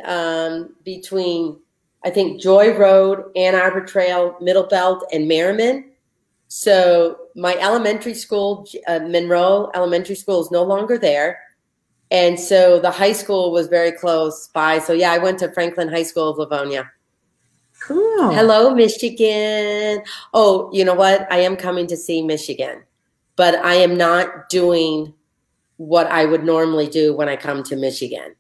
between, I think, Joy Road, Ann Arbor Trail, Middle Belt, and Merriman. So my elementary school, Monroe Elementary School, is no longer there. And so the high school was very close by. So yeah, I went to Franklin High School of Livonia. Cool. Hello, Michigan. Oh, you know what? I am coming to see Michigan, but I am not doing what I would normally do when I come to Michigan.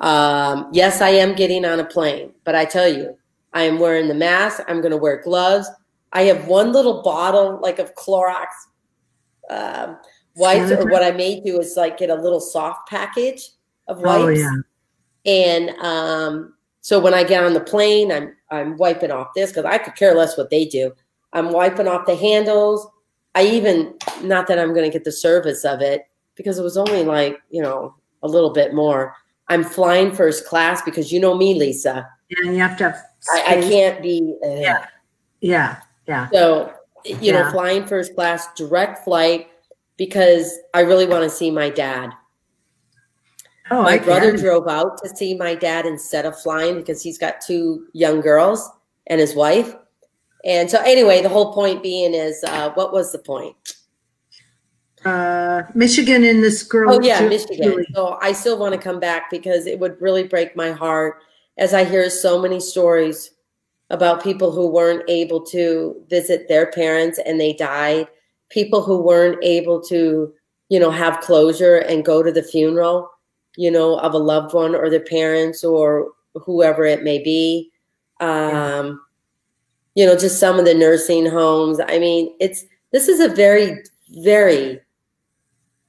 Yes, I am getting on a plane, but I tell you, I am wearing the mask. I'm going to wear gloves. I have one little bottle like of Clorox wipes, or what I may do is like get a little soft package of wipes. Oh, yeah. And so when I get on the plane, I'm wiping off this because I could care less what they do. I'm wiping off the handles. I even, not that I'm going to get the service of it because it was only like, you know, a little bit more. I'm flying first class because you know me, Lysa. Yeah, you have to have I can't be. Yeah. Yeah. Yeah. So, you know, flying first class, direct flight, because I really want to see my dad. Oh, my brother drove out to see my dad instead of flying because he's got two young girls and his wife. And so anyway, the whole point being is, what was the point? Michigan in this girl. Oh, yeah, Michigan. So I still want to come back because it would really break my heart as I hear so many stories about people who weren't able to visit their parents and they died, people who weren't able to, you know, have closure and go to the funeral, you know, of a loved one or their parents or whoever it may be. You know, just some of the nursing homes. I mean, this is a very, very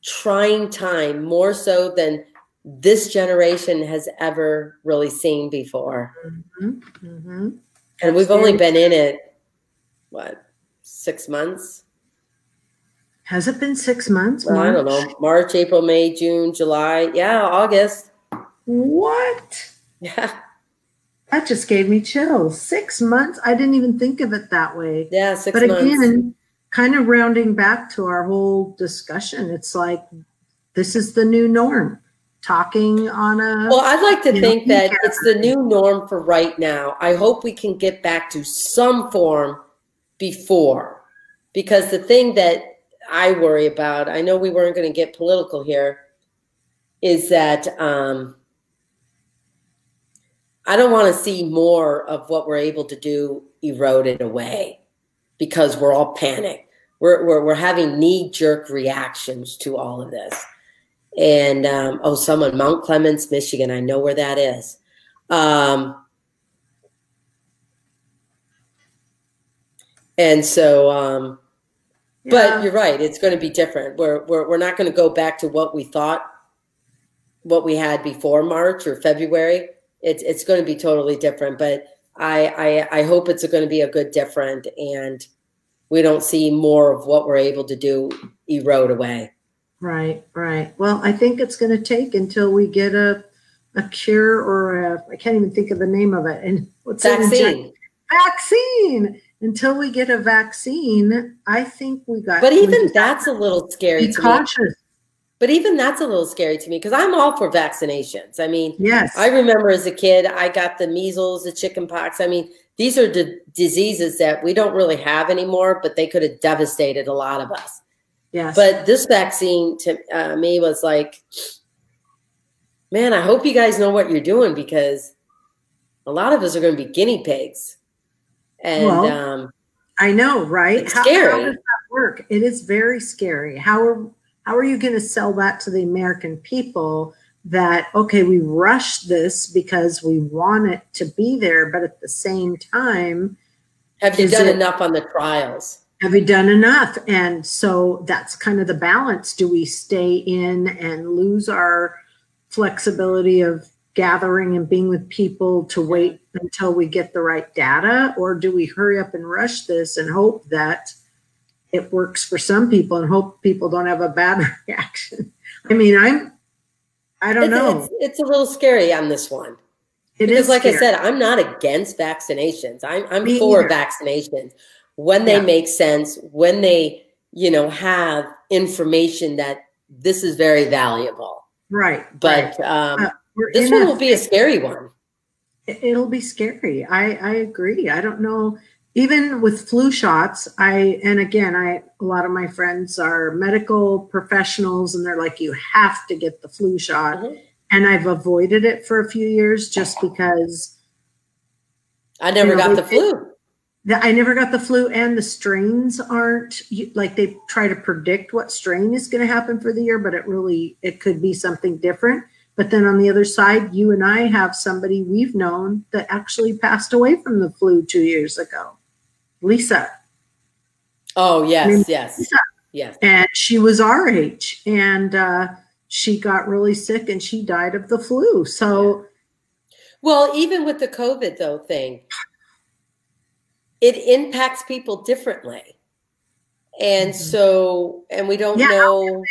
trying time, more so than this generation has ever really seen before. Mm-hmm. Mm-hmm. And we've only been in it, what, 6 months? Has it been 6 months? Well, I don't know. March, April, May, June, July. Yeah, August. What? Yeah. That just gave me chills. 6 months? I didn't even think of it that way. Yeah, 6 months. But again, kind of rounding back to our whole discussion, it's like this is the new norm. Talking on a... Well, I'd like to think that it's the new norm for right now. I hope we can get back to some form before. Because the thing that I worry about, I know we weren't going to get political here, is that... I don't want to see more of what we're able to do eroded away because we're all panicked. We're having knee-jerk reactions to all of this. And, oh, someone, Mount Clemens, Michigan. I know where that is. And so, yeah. But you're right. It's going to be different. We're not going to go back to what we thought, what we had before March or February. It's going to be totally different, but I hope it's going to be a good different and we don't see more of what we're able to do erode away. Right, right. Well, I think it's going to take until we get a cure or I can't even think of the name of it. And what's vaccine. Vaccine. Until we get a vaccine, I think we got. But even that's a little scary. Be cautious. But even that's a little scary to me because I'm all for vaccinations. I mean, yes. I remember as a kid, I got the measles, the chicken pox. I mean, these are diseases that we don't really have anymore, but they could have devastated a lot of us. Yes. But this vaccine to me was like, man, I hope you guys know what you're doing because a lot of us are going to be guinea pigs. And well, I know, right? It's scary. How does that work? It is very scary. How are you going to sell that to the American people that, okay, we rushed this because we want it to be there, but at the same time. Have you done enough on the trials? Have you done enough? And so that's kind of the balance. Do we stay in and lose our flexibility of gathering and being with people to wait until we get the right data? Or do we hurry up and rush this and hope that it works for some people and hope people don't have a bad reaction? I mean, I don't know. It's a little scary on this one. It is like scary. I said, I'm not against vaccinations. I'm for vaccinations when they make sense, when they, you know, have information that this is very valuable. Right. But this one will be a scary one. It'll be scary. I agree. I don't know. Even with flu shots, a lot of my friends are medical professionals and they're like, you have to get the flu shot. Mm-hmm. And I've avoided it for a few years just because. I never got the flu. I never got the flu and the strains aren't like they try to predict what strain is going to happen for the year, but it could be something different. But then on the other side, you and I have somebody we've known that actually passed away from the flu 2 years ago. Lysa. Oh, yes, yes. Lysa. Yes. And she was our age, and she got really sick and she died of the flu. So, well, even with the COVID though thing, it impacts people differently. And so, and we don't know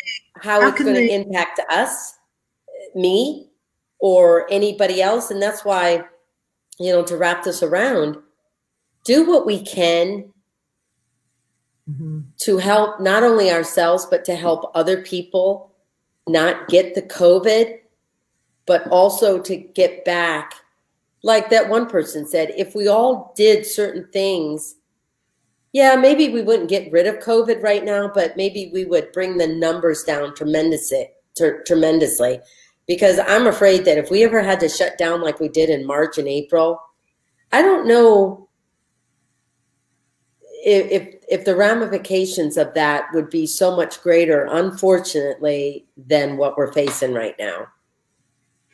how it's going to impact us, me, or anybody else. And that's why, you know, to wrap this around, do what we can to help not only ourselves, but to help other people not get the COVID, but also to get back. Like that one person said, if we all did certain things, yeah, maybe we wouldn't get rid of COVID right now, but maybe we would bring the numbers down tremendously. Because I'm afraid that if we ever had to shut down like we did in March and April, I don't know if the ramifications of that would be so much greater, unfortunately, than what we're facing right now.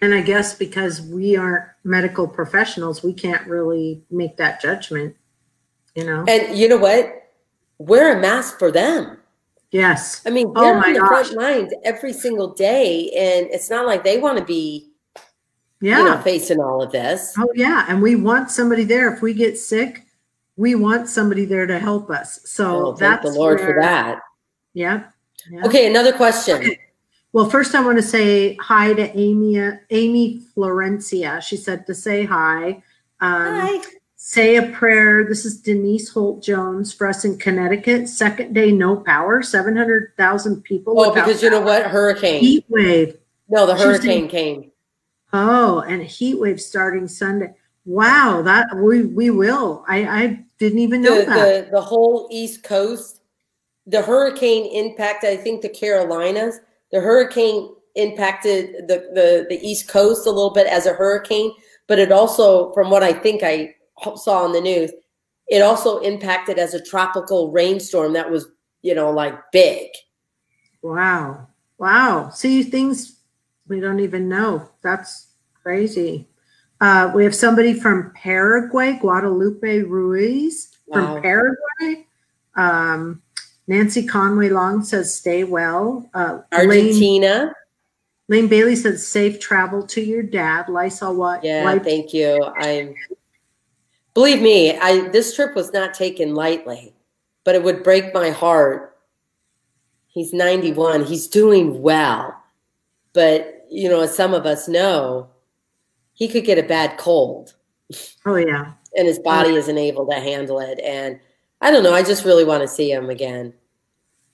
And I guess because we aren't medical professionals, we can't really make that judgment. You know? And you know what? Wear a mask for them. Yes. I mean, they're on the front lines every single day, and it's not like they want to be you know, facing all of this. Oh, yeah. And we want somebody there. If we get sick, we want somebody there to help us. So thank the Lord for that. Yeah. Okay, another question. Okay. Well, first I want to say hi to Amy Florencia. She said to say hi. Hi. Say a prayer. This is Denise Holt Jones for us in Connecticut. Second day, no power. 700,000 people. Oh, because you know what? Hurricane. Heat wave. No, the hurricane came. Oh, and a heat wave starting Sunday. Wow, that we will. I didn't even know that. The whole East Coast, the hurricane impacted, I think, the Carolinas. The hurricane impacted the East Coast a little bit as a hurricane, but it also, from what I think I saw on the news, it also impacted as a tropical rainstorm that was, you know, like big. Wow. Wow. See, things we don't even know. That's crazy. We have somebody from Paraguay, Guadalupe Ruiz from Paraguay. Nancy Conway Long says, stay well. Argentina. Lane Bailey says, safe travel to your dad. Lysa, what? Yeah, thank you. Believe me, this trip was not taken lightly, but it would break my heart. He's 91. He's doing well. But, you know, as some of us know, he could get a bad cold. Oh, yeah. And his body isn't able to handle it. And I don't know. I just really want to see him again.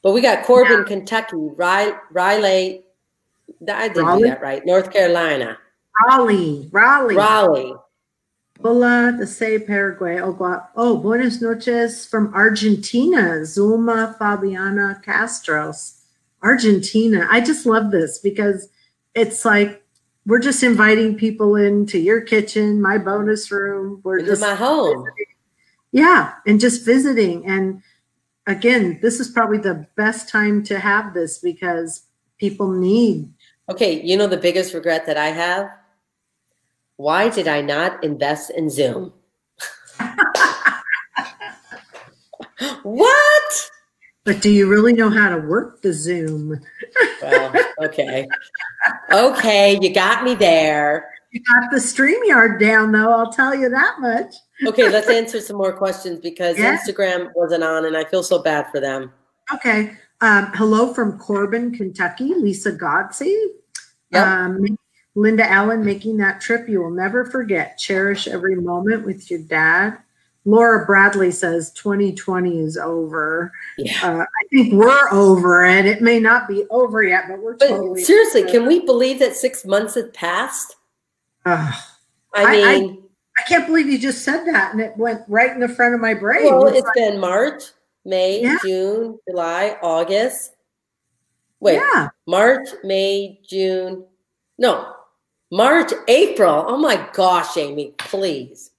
But we got Corbin, Kentucky, Raleigh. I didn't do that right. North Carolina. Raleigh. Hola, to say Paraguay. Oh, buenas noches from Argentina. Zulma Fabiana Castros. Argentina. I just love this because it's like we're just inviting people into your kitchen, my bonus room. Into my home. Yeah, and just visiting. And again, this is probably the best time to have this because people need. Okay, you know the biggest regret that I have? Why did I not invest in Zoom? What? But do you really know how to work the Zoom? Well, okay. Okay, you got me there. You got the StreamYard down, though. I'll tell you that much. Okay, let's answer some more questions because Instagram wasn't on, and I feel so bad for them. Okay. Hello from Corbin, Kentucky. Lisa Godsey. Yep. Linda Allen, making that trip you will never forget. Cherish every moment with your dad. Laura Bradley says 2020 is over. Yeah. I think we're over it. It may not be over yet, but we're totally seriously, can we believe that 6 months have passed? I mean, I can't believe you just said that, and it went right in the front of my brain. Well, it's like, been March, May, June, July, August. Wait, March, May, June. No. March, April. Oh my gosh, Amy, please.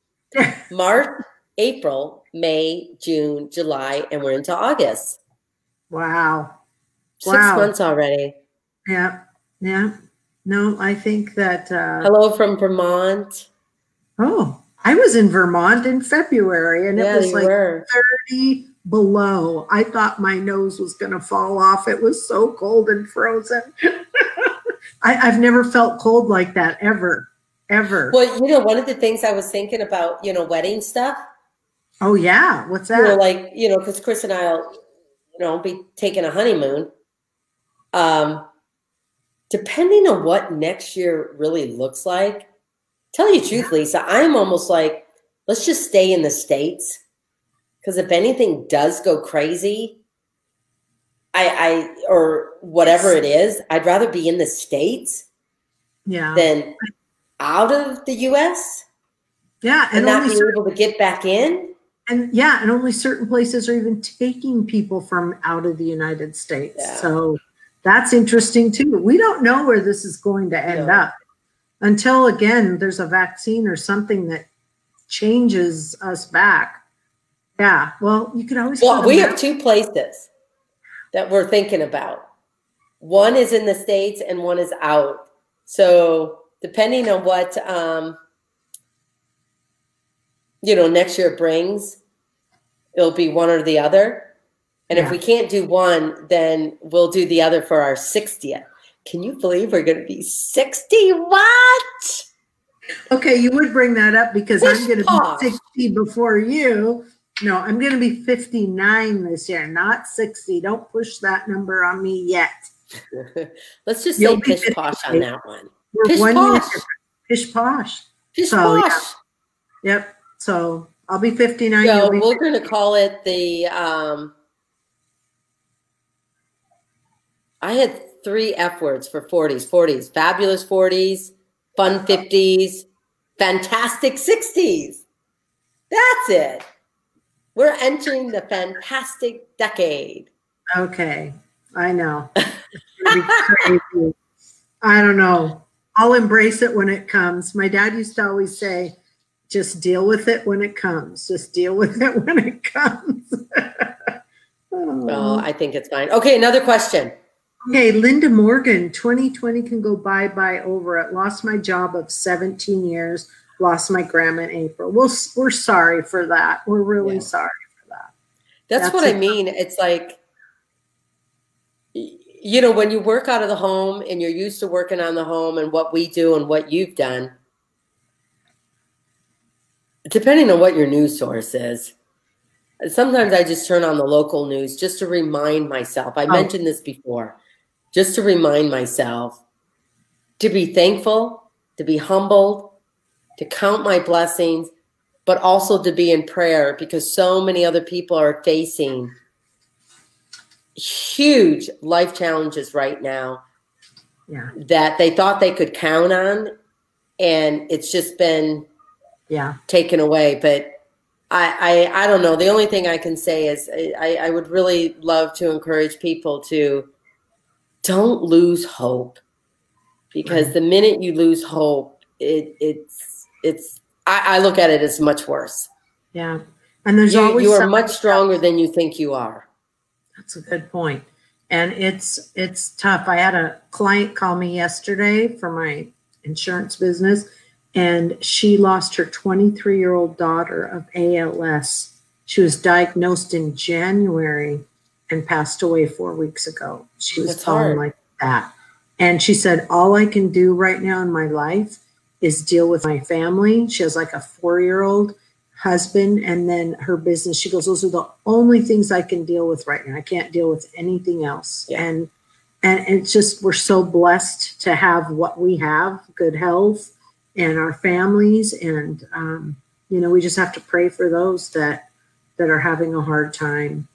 March, April, May, June, July, and we're into August. Wow. 6 months already. Yeah. Yeah. No, I think that. Hello from Vermont. Oh, I was in Vermont in February, and it was like 30 below. I thought my nose was going to fall off. It was so cold and frozen. I've never felt cold like that ever. Well, you know, one of the things I was thinking about, you know, wedding stuff. Oh yeah. What's that? You know, like, you know, cause Chris and I'll, you know, be taking a honeymoon. Depending on what next year really looks like, tell you the truth, Lysa, I'm almost like, let's just stay in the States. Cause if anything does go crazy, I or whatever it is, I'd rather be in the States than out of the US. Yeah. And not be able to get back in. And yeah. And only certain places are even taking people from out of the United States. Yeah. So that's interesting too. We don't know where this is going to end up until, again, there's a vaccine or something that changes us back. Yeah. Well, you could always. Well, we have two places that we're thinking about. One is in the States and one is out. So depending on what, you know, next year brings, it'll be one or the other. And if we can't do one, then we'll do the other for our 60th. Can you believe we're going to be 60? What? Okay, you would bring that up because I'm going to be 60 before you. No, I'm going to be 59 this year, not 60. Don't push that number on me yet. Let's just say pish posh on that one. Pish posh. Pish posh. Pish posh. Yep. So I'll be 59. So we're going to call it the. I had 3 F words for 40s. 40s. Fabulous 40s. Fun 50s, fantastic 60s. That's it. We're entering the fantastic decade. Okay, I know. It's crazy. I don't know. I'll embrace it when it comes. My dad used to always say, just deal with it when it comes. Just deal with it when it comes. Well, I think it's fine. Okay, another question. Okay, Linda Morgan, 2020 can go bye-bye over it. Lost my job of 17 years. Lost my grandma in April. We're sorry for that. We're really sorry for that. That's what I mean. It's like, you know, when you work out of the home and you're used to working on the home and what we do and what you've done, depending on what your news source is, sometimes I just turn on the local news just to remind myself. I mentioned this before. Just to remind myself to be thankful, to be humbled, to count my blessings, but also to be in prayer because so many other people are facing huge life challenges right now that they thought they could count on, and it's just been taken away. But I don't know. The only thing I can say is I would really love to encourage people to don't lose hope, because the minute you lose hope, I look at it as much worse. Yeah. And there's always, you are much stronger than you think you are. That's a good point. And it's tough. I had a client call me yesterday for my insurance business, and she lost her 23-year-old daughter of ALS. She was diagnosed in January and passed away 4 weeks ago. She was falling like that. And she said, all I can do right now in my life is deal with my family. She has like a 4-year-old husband and then her business. She goes, those are the only things I can deal with right now. I can't deal with anything else. Yeah. And it's just, we're so blessed to have what we have, good health and our families. And, you know, we just have to pray for those that are having a hard time.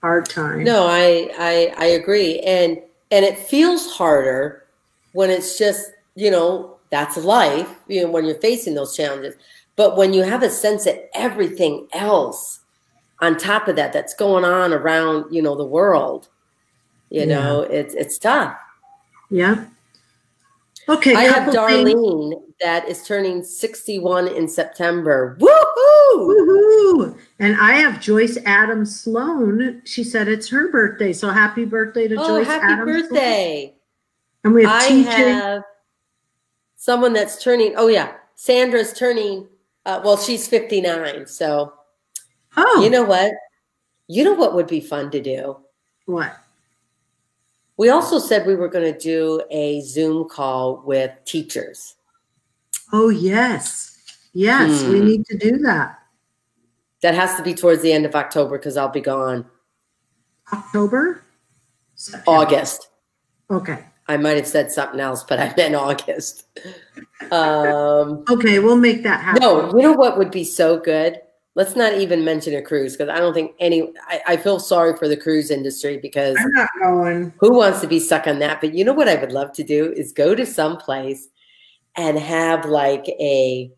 No, I agree. And it feels harder when it's just, you know, that's life, you know, when you're facing those challenges. But when you have a sense that everything else on top of that, that's going on around, you know, the world, you know, it's tough. Yeah. Okay. I have Darlene that is turning 61 in September. Woohoo! And I have Joyce Adams Sloan. She said it's her birthday. So happy birthday to Joyce Adams. Happy birthday. Sloan. And we have TJ. Someone that's turning, Sandra's turning, well, she's 59. So, you know what? You know what would be fun to do? What? We also said we were going to do a Zoom call with teachers. Oh, yes. Yes, we need to do that. That has to be towards the end of October because I'll be gone. October? September. August. Okay. I might have said something else, but I meant August. Okay, we'll make that happen. No, you know what would be so good? Let's not even mention a cruise because I don't think any – I feel sorry for the cruise industry because – I'm not going. Who wants to be stuck on that? But you know what I would love to do is go to some place and have like an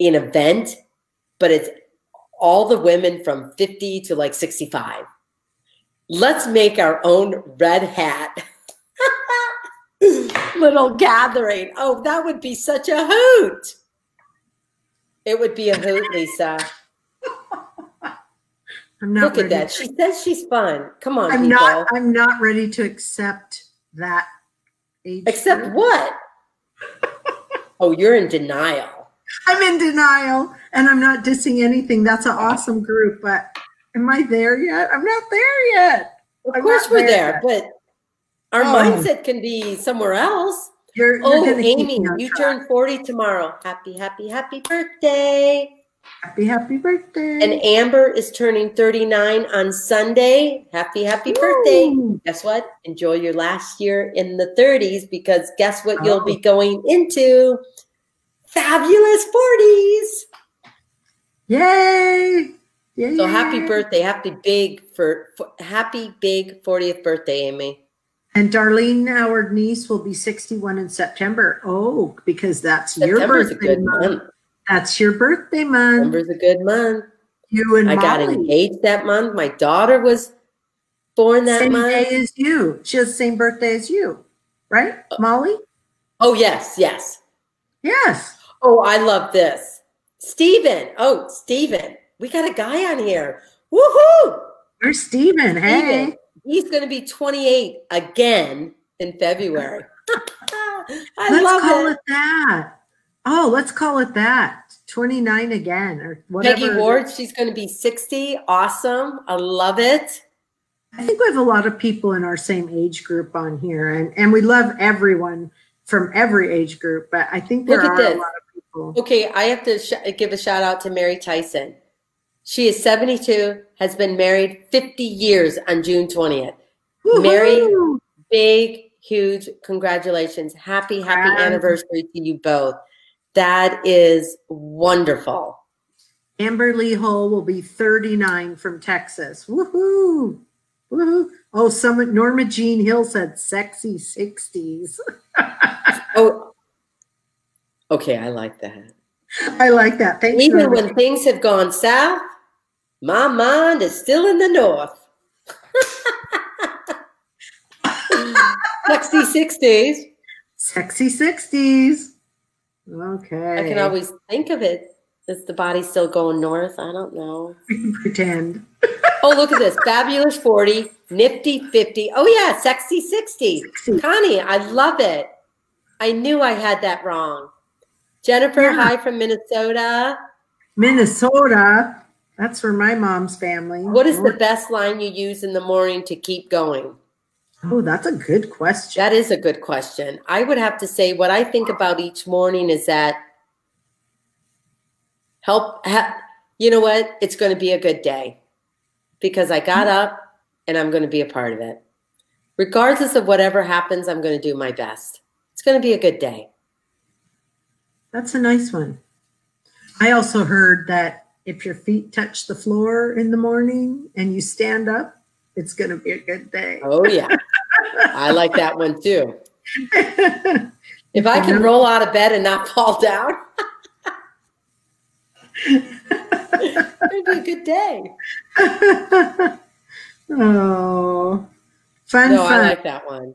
event, but it's all the women from 50 to like 65. Let's make our own red hat – little gathering. Oh, that would be such a hoot. It would be a hoot, Lysa. I'm not Look at that. She says she's fun. Come on, people. I'm not ready to accept that age. Accept what? Oh, you're in denial. I'm in denial, and I'm not dissing anything. That's an awesome group, but am I there yet? I'm not there yet. Of course we're there, but our mindset can be somewhere else. You're Amy, you turn 40 tomorrow. Happy, happy, happy birthday. Happy, happy birthday. And Amber is turning 39 on Sunday. Happy, happy birthday. Guess what? Enjoy your last year in the 30s because guess what you'll be going into? Fabulous 40s. Yay. Yay. So happy birthday. Happy big 40th birthday, Amy. And Darlene, our niece, will be 61 in September. Oh, because that's September's your birthday month. That's your birthday month. September's a good month. You and I got engaged that month. My daughter was born that month. Same day as you. She has the same birthday as you, right, Molly? Oh, yes, yes. Yes. Oh, I love this. Steven. Oh, Steven. We got a guy on here. Woohoo! Where's Steven? Hey. He's going to be 28 again in February. Let's call it that. Oh, let's call it that. 29 again or whatever. Peggy Ward, she's going to be 60. Awesome. I love it. I think we have a lot of people in our same age group on here. And we love everyone from every age group. But I think there are a lot of people. Okay, I have to give a shout out to Mary Tyson. She is 72, has been married 50 years on June 20th. Woo-hoo! Mary, big, huge congratulations. Happy, happy anniversary to you both. That is wonderful. Amber Lee Hull will be 39 from Texas. Woohoo! Woohoo! Oh, someone, Norma Jean Hill said sexy 60s. Oh, okay, I like that. I like that. Thanks. Even when things have gone south, my mind is still in the north. 60s. Sexy 60s. Okay. I can always think of it. Is the body still going north? I don't know. We can pretend. Oh, look at this. Fabulous 40, nifty 50. Oh, yeah. Sexy 60. 60. Connie, I love it. I knew I had that wrong. Jennifer, hi from Minnesota. Minnesota. That's where my mom's family. What is the best line you use in the morning to keep going? Oh, that's a good question. That is a good question. I would have to say what I think about each morning is that you know what? It's going to be a good day because I got up and I'm going to be a part of it. Regardless of whatever happens, I'm going to do my best. It's going to be a good day. That's a nice one. I also heard that if your feet touch the floor in the morning and you stand up, it's going to be a good day. Oh, yeah. I like that one, too. If I can roll out of bed and not fall down, it'd be a good day. Oh, fun. No, I like that one.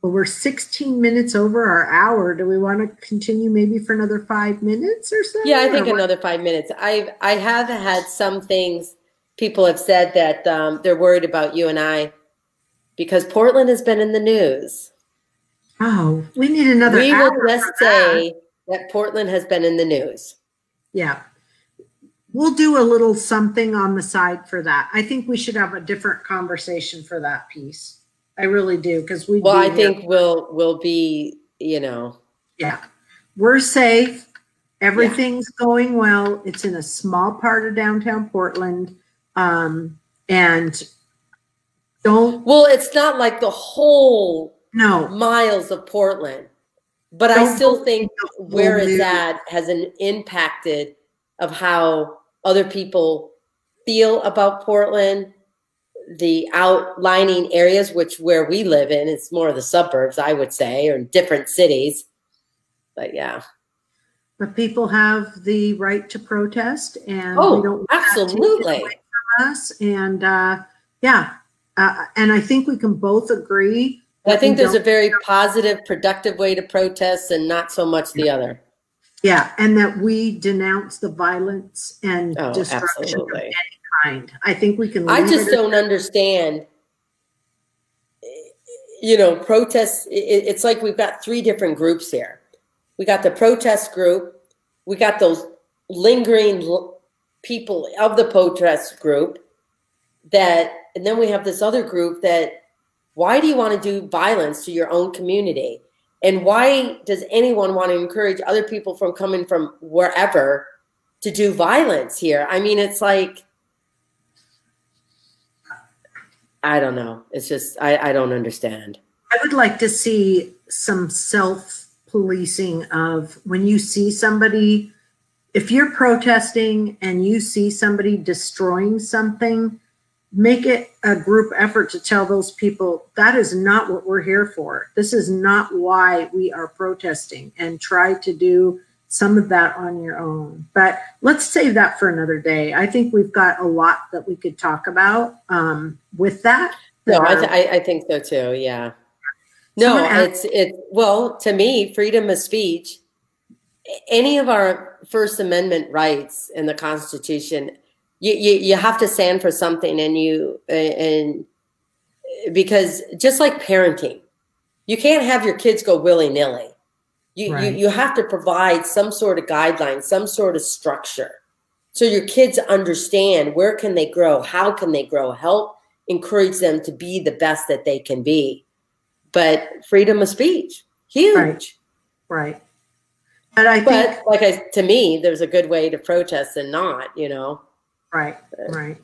Well, we're 16 minutes over our hour. Do we want to continue maybe for another 5 minutes or so? Yeah, I think another 5 minutes. I have had some things people have said that they're worried about you and I because Portland has been in the news. Oh, we need another hour. We will just say that Portland has been in the news. Yeah. We'll do a little something on the side for that. I think we should have a different conversation for that piece. I really do, because we. Well, I think we'll be, you know. Yeah, we're safe. Everything's going well. It's in a small part of downtown Portland, and don't. Well, it's not like the whole miles of Portland, but I still think where it's at has an impacted of how other people feel about Portland, the outlining areas, which where we live in, it's more of the suburbs, I would say, or in different cities. But yeah. But people have the right to protest, and we don't want absolutely. That to get away from us. And yeah. And I think we can both agree. I think there's a very positive, productive way to protest and not so much the other. Yeah, and that we denounce the violence and destruction absolutely. Of any kind. I think we can. I just don't understand, you know, protests. It's like we've got three different groups here. We got the protest group. We got those lingering people of the protest group that, and then we have this other group that, why do you want to do violence to your own community? And why does anyone want to encourage other people from coming from wherever to do violence here? I mean, it's like, I don't know. It's just, I don't understand. I would like to see some self-policing of when you see somebody, if you're protesting and you see somebody destroying something, make it a group effort to tell those people that is not what we're here for. This is not why we are protesting, and try to do some of that on your own. But let's save that for another day. I think we've got a lot that we could talk about with that. No, I think so too. Yeah. No, it's well, to me, freedom of speech, any of our First Amendment rights in the Constitution, You have to stand for something, and because just like parenting, you can't have your kids go willy-nilly. You have to provide some sort of guideline, some sort of structure, so your kids understand where can they grow, how can they grow, help encourage them to be the best that they can be. But freedom of speech, huge, right? But I think, like to me, there's a good way to protest and not, you know. Right, right.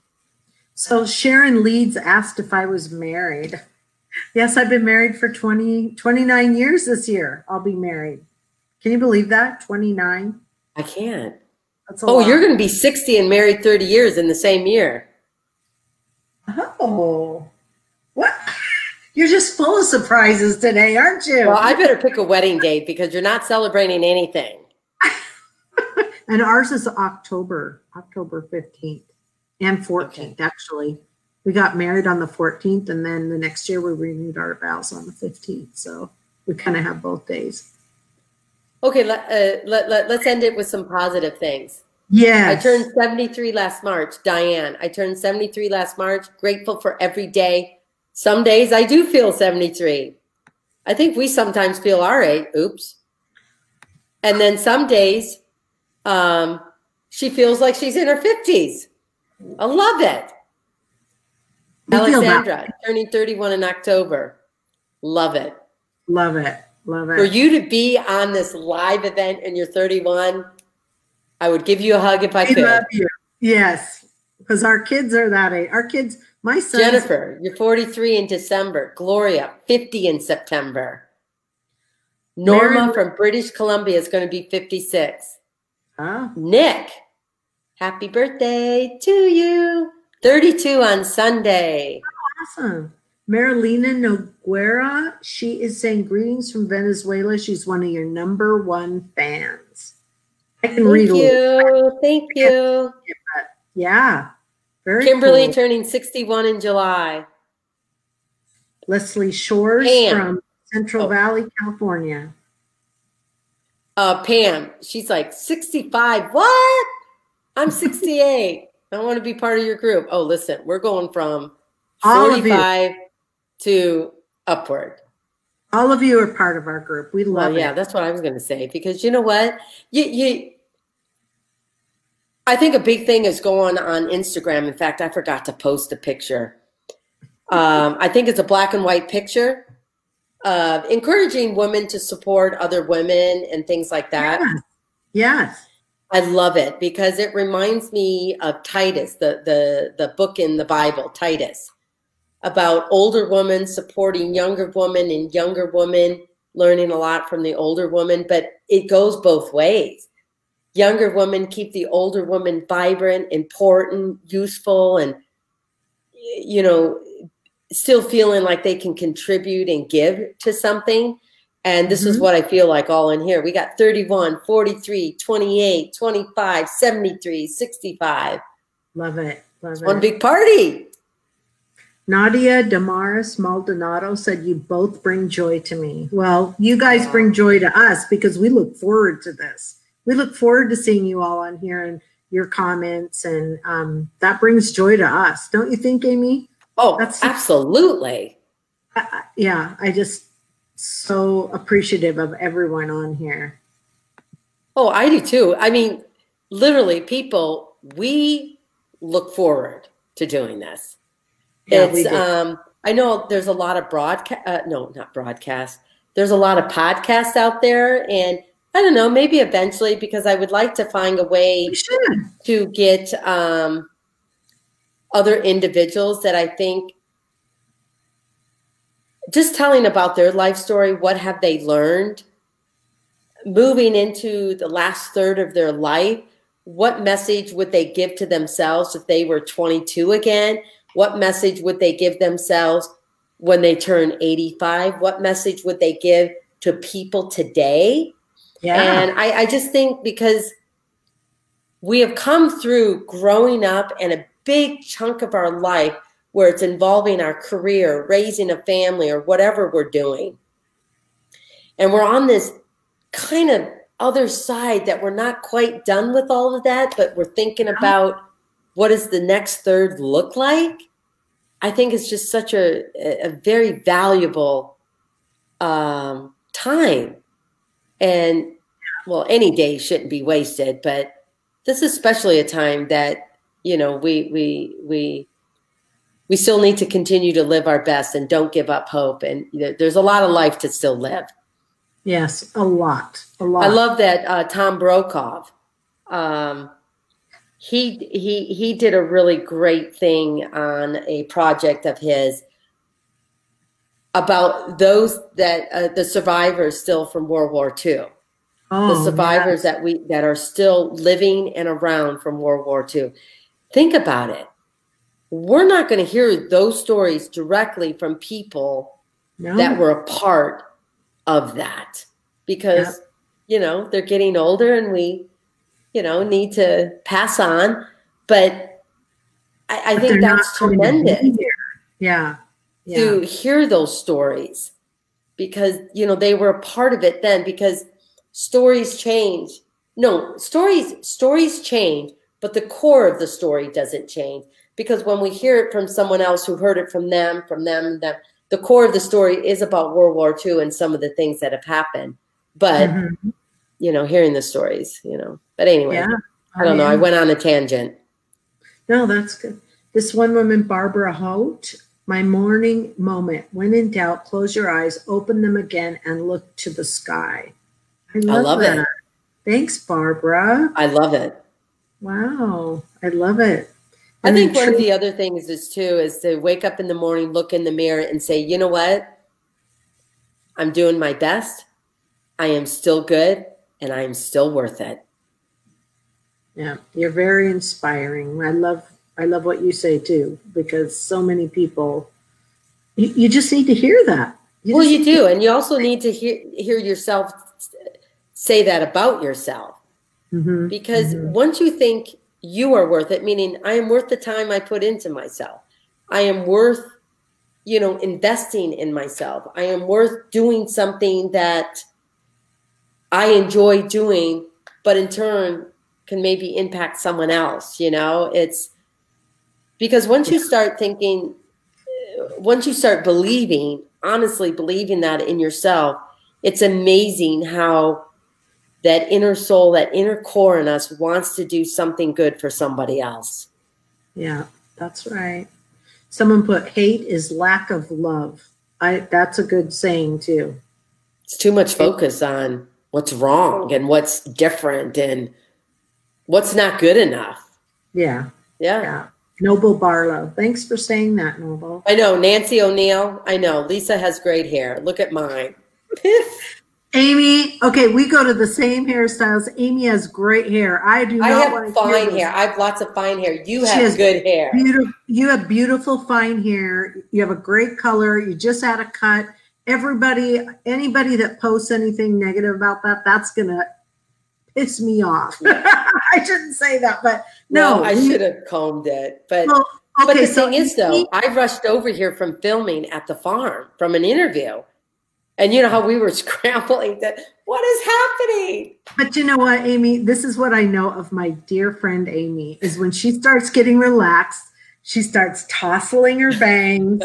So Sharon Leeds asked if I was married. Yes, I've been married for 29 years this year. I'll be married. Can you believe that? 29? I can't. That's a lot. You're going to be 60 and married 30 years in the same year. Oh, what? You're just full of surprises today, aren't you? Well, I better pick a wedding date because you're not celebrating anything. And ours is October 15th and 14th, actually. We got married on the 14th, and then the next year we renewed our vows on the 15th. So we kind of have both days. Okay, let's end it with some positive things. Yeah, I turned 73 last March. Diane, I turned 73 last March. Grateful for every day. Some days I do feel 73. I think we sometimes feel our age. Oops. And then some days... she feels like she's in her 50s. I love it. Alexandra, turning 31 in October. Love it. Love it. Love it. For you to be on this live event and you're 31, I would give you a hug if I could. Love you. Yes, because our kids are that age. Our kids, my son. Jennifer, you're 43 in December. Gloria, 50 in September. Norma from British Columbia is going to be 56. Huh? Nick, happy birthday to you. 32 on Sunday. Oh, awesome. Marilena Noguera, she is saying greetings from Venezuela. She's one of your #1 fans. I can read you. Thank you. Yeah. Very Kimberly cool. Turning 61 in July. Leslie Shores from Central Valley, California. Pam, she's like 65. What? I'm 68. I want to be part of your group. Oh, listen, we're going from 45 to upward. All of you are part of our group. We love it. Yeah, that's what I was going to say, because you know what? I think a big thing is going on Instagram. In fact, I forgot to post a picture. I think it's a black and white picture of encouraging women to support other women and things like that. Yes. Yes. I love it because it reminds me of Titus, the book in the Bible, Titus, about older women supporting younger women and younger women learning a lot from the older woman. But it goes both ways. Younger women keep the older woman vibrant, important, useful, and, you know, still feeling like they can contribute and give to something. And this is what I feel like all in here. We got 31, 43, 28, 25, 73, 65. Love it. Love it. One big party. Nadia Damaris Maldonado said, you both bring joy to me. Well, you guys bring joy to us because we look forward to this. We look forward to seeing you all on here and your comments. And that brings joy to us. Don't you think, Amy? Oh, that's absolutely. Yeah, I just so appreciative of everyone on here. Oh, I do too. I mean, literally, people, we look forward to doing this. Yeah, it's, we do. I know there's a lot of broadcast, no, not broadcast. There's a lot of podcasts out there, and I don't know, maybe eventually, because I would like to find a way to get other individuals that I think just telling about their life story, what have they learned? Moving into the last third of their life, what message would they give to themselves if they were 22 again? What message would they give themselves when they turn 85? What message would they give to people today? Yeah. And I just think because we have come through growing up and a big chunk of our life where it's involving our career, raising a family, or whatever we're doing. And we're on this kind of other side that we're not quite done with all of that, but we're thinking about what does the next third look like? I think it's just such a very valuable time. And, well, any day shouldn't be wasted, but this is especially a time that, you know, we still need to continue to live our best and don't give up hope. And there's a lot of life to still live. Yes, a lot, a lot. I love that Tom Brokaw, he did a really great thing on a project of his about those that the survivors still from World War II. Oh, the survivors that are still living and around from World War II. Think about it. We're not going to hear those stories directly from people that were a part of that because, you know, they're getting older and we, you know, need to pass on. But I think that's tremendous. Yeah. Yeah. To hear those stories because, you know, they were a part of it then because stories change. No, stories change, but the core of the story doesn't change. Because when we hear it from someone else who heard it from them, the core of the story is about World War II and some of the things that have happened. But, you know, hearing the stories, you know. But anyway, I don't know. I went on a tangent. No, that's good. This one woman, Barbara Holt, my morning moment. When in doubt, close your eyes, open them again, and look to the sky. I love that. Thanks, Barbara. I love it. Wow. I love it. I think one of the other things is too, is to wake up in the morning, look in the mirror and say, you know what? I'm doing my best. I am still good and I'm still worth it. Yeah. You're very inspiring. I love what you say too, because so many people, you just need to hear that. Well, you do. And you also need to hear yourself say that about yourself. Because once you think, you are worth it, meaning I am worth the time I put into myself. I am worth, you know, investing in myself. I am worth doing something that I enjoy doing, but in turn can maybe impact someone else, you know? It's because once you start thinking, once you start believing, honestly believing that in yourself, it's amazing how that inner soul, that inner core in us wants to do something good for somebody else. Yeah, that's right. Someone put, hate is lack of love. That's a good saying too. It's too much focus on what's wrong and what's different and what's not good enough. Yeah. Yeah. Yeah. Noble Barlow. Thanks for saying that, Noble. I know. Nancy O'Neill. I know. Lisa has great hair. Look at mine. Amy. Okay, we go to the same hairstyles. Amy has great hair. I do not. I have fine hair. I have lots of fine hair. You have good hair. You have beautiful fine hair. You have a great color. You just had a cut. Everybody, anybody that posts anything negative about that, that's going to piss me off. Yeah. I shouldn't say that, but no. Well, I should have combed it. But, well, okay, but the thing is, though, I rushed over here from filming at the farm from an interview. And you know how we were scrambling that, what is happening? But you know what, Amy, this is what I know of my dear friend Amy, is when she starts getting relaxed, she starts tousling her bangs,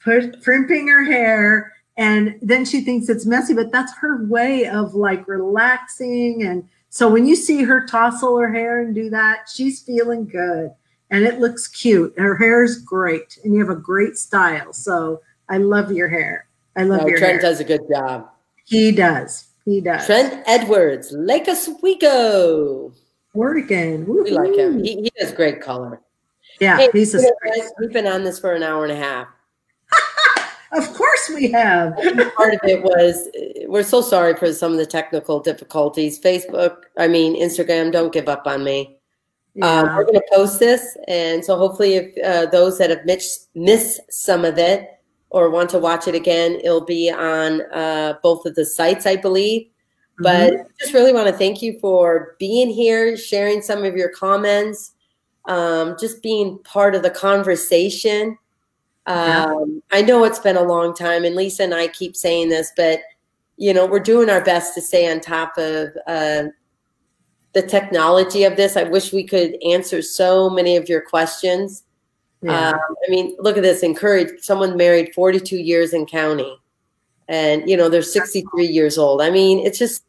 primping her hair, and then she thinks it's messy, but that's her way of like relaxing. And so when you see her tousle her hair and do that, she's feeling good and it looks cute. Her hair is great and you have a great style. So I love your hair. I love your hair. Trent does a good job. He does. He does. Trent Edwards, Lake Oswego, Oregon. Woo-hoo. We like him. He has great color. Yeah. Hey, he's we've been on this for an hour and a half. Of course we have. Part of it was, we're so sorry for some of the technical difficulties. Facebook, I mean, Instagram, don't give up on me. Yeah. We're going to post this. And so hopefully if those that have missed some of it or want to watch it again, it'll be on both of the sites, I believe. But just really want to thank you for being here, sharing some of your comments, just being part of the conversation. I know it's been a long time, and Lisa and I keep saying this, but you know, we're doing our best to stay on top of the technology of this. I wish we could answer so many of your questions. Yeah. I mean, look at this, encourage someone married 42 years in county and you know, they're 63 years old. I mean, it's just,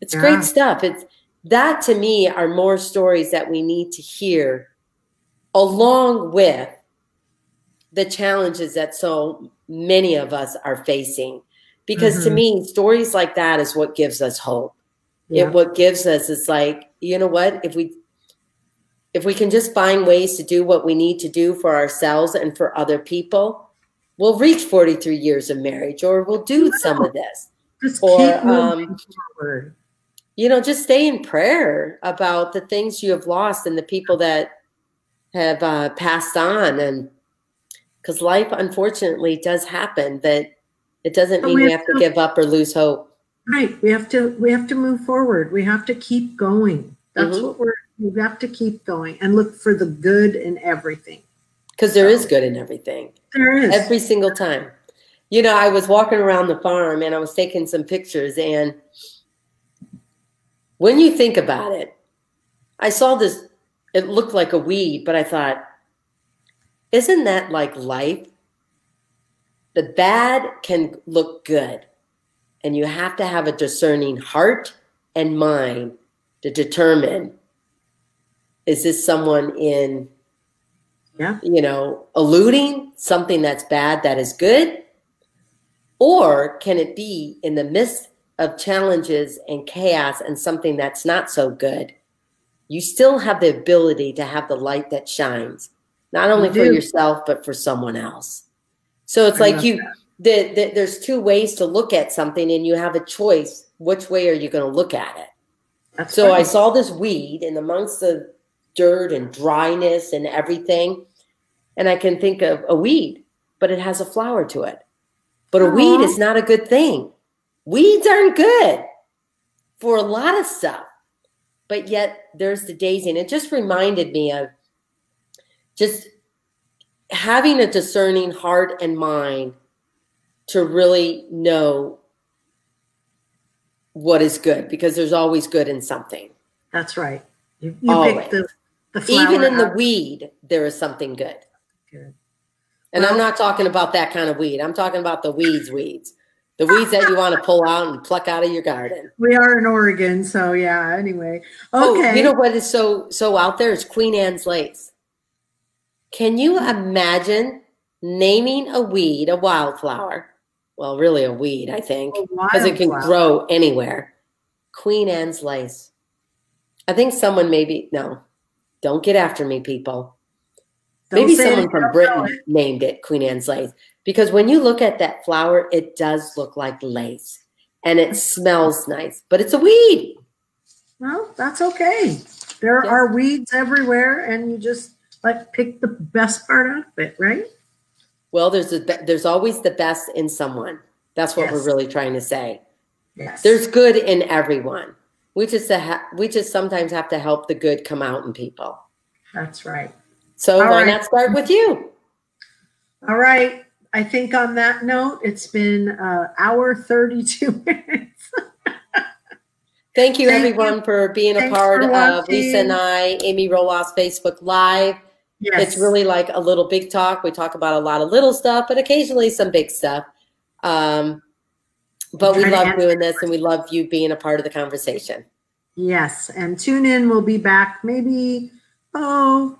it's great stuff. It's that to me are more stories that we need to hear along with the challenges that so many of us are facing, because to me, stories like that is what gives us hope. Yeah. What gives us is like, you know what, if we can just find ways to do what we need to do for ourselves and for other people, we'll reach 43 years of marriage, or we'll do some of this. Just keep moving forward. You know, just stay in prayer about the things you have lost and the people that have passed on, and because life, unfortunately, does happen. That it doesn't mean we have to give up or lose hope. Right. We have to move forward. We have to keep going. That's what we have to keep going and look for the good in everything. Because there is good in everything. There is. Every single time. You know, I was walking around the farm and I was taking some pictures, and when you think about it, I saw this, it looked like a weed, but I thought, isn't that like life? The bad can look good, and you have to have a discerning heart and mind to determine, is this someone in, you know, alluding something that's bad that is good? Or can it be in the midst of challenges and chaos and something that's not so good? You still have the ability to have the light that shines. Not only for yourself, but for someone else. So it's like you, there's two ways to look at something, and you have a choice. Which way are you going to look at it? That's so funny. I saw this weed, and amongst the dirt and dryness and everything, and I can think of a weed, but it has a flower to it. But a weed is not a good thing. Weeds aren't good for a lot of stuff. But yet there's the daisy, and it just reminded me of just having a discerning heart and mind to really know what is good, because there's always good in something. That's right. You pick the flower. Even in the weed, there is something good. Good. And I'm not talking about that kind of weed. I'm talking about the weeds. The weeds that you want to pull out and pluck out of your garden. We are in Oregon, so yeah, anyway. Okay. Oh, you know what is so out there is Queen Anne's lace. Can you imagine naming a weed a wildflower? Well, really a weed, I think, because it can grow anywhere. Queen Anne's lace. I think someone maybe, no, don't get after me, people. Maybe someone from Britain named it Queen Anne's lace. Because when you look at that flower, it does look like lace. And it smells nice. But it's a weed. Well, that's okay. There are weeds everywhere. And you just like pick the best part out of it, right? Well, there's always the best in someone. That's what we're really trying to say. Yes. There's good in everyone. We just sometimes have to help the good come out in people. That's right. So why not start with you? All right. I think on that note, it's been hour 32 minutes. Thank you, everyone, for being a part of Lysa and I, Amy Roloff's Facebook Live. Yes. It's really like a little big talk. We talk about a lot of little stuff, but occasionally some big stuff. But we love doing this, and we love you being a part of the conversation. Yes, and tune in. We'll be back maybe, a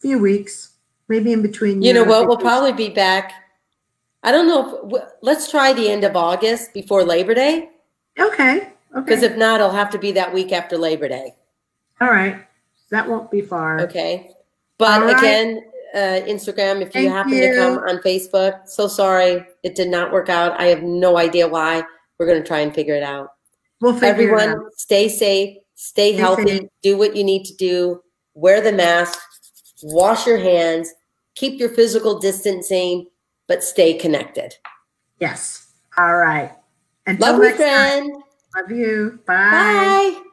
few weeks, maybe in between. You know what? We'll probably be back. I don't know. Let's try the end of August before Labor Day. Okay. Because if not, it'll have to be that week after Labor Day. All right. That won't be far. Okay. But again, Instagram, if you happen to come on Facebook, so sorry. It did not work out. I have no idea why. We're going to try and figure it out. We'll figure it out. Everyone, stay safe. Stay healthy. Do what you need to do. Wear the mask. Wash your hands. Keep your physical distancing. But stay connected. Yes. All right. Until next time. Love you, friend. Love you. Bye. Bye.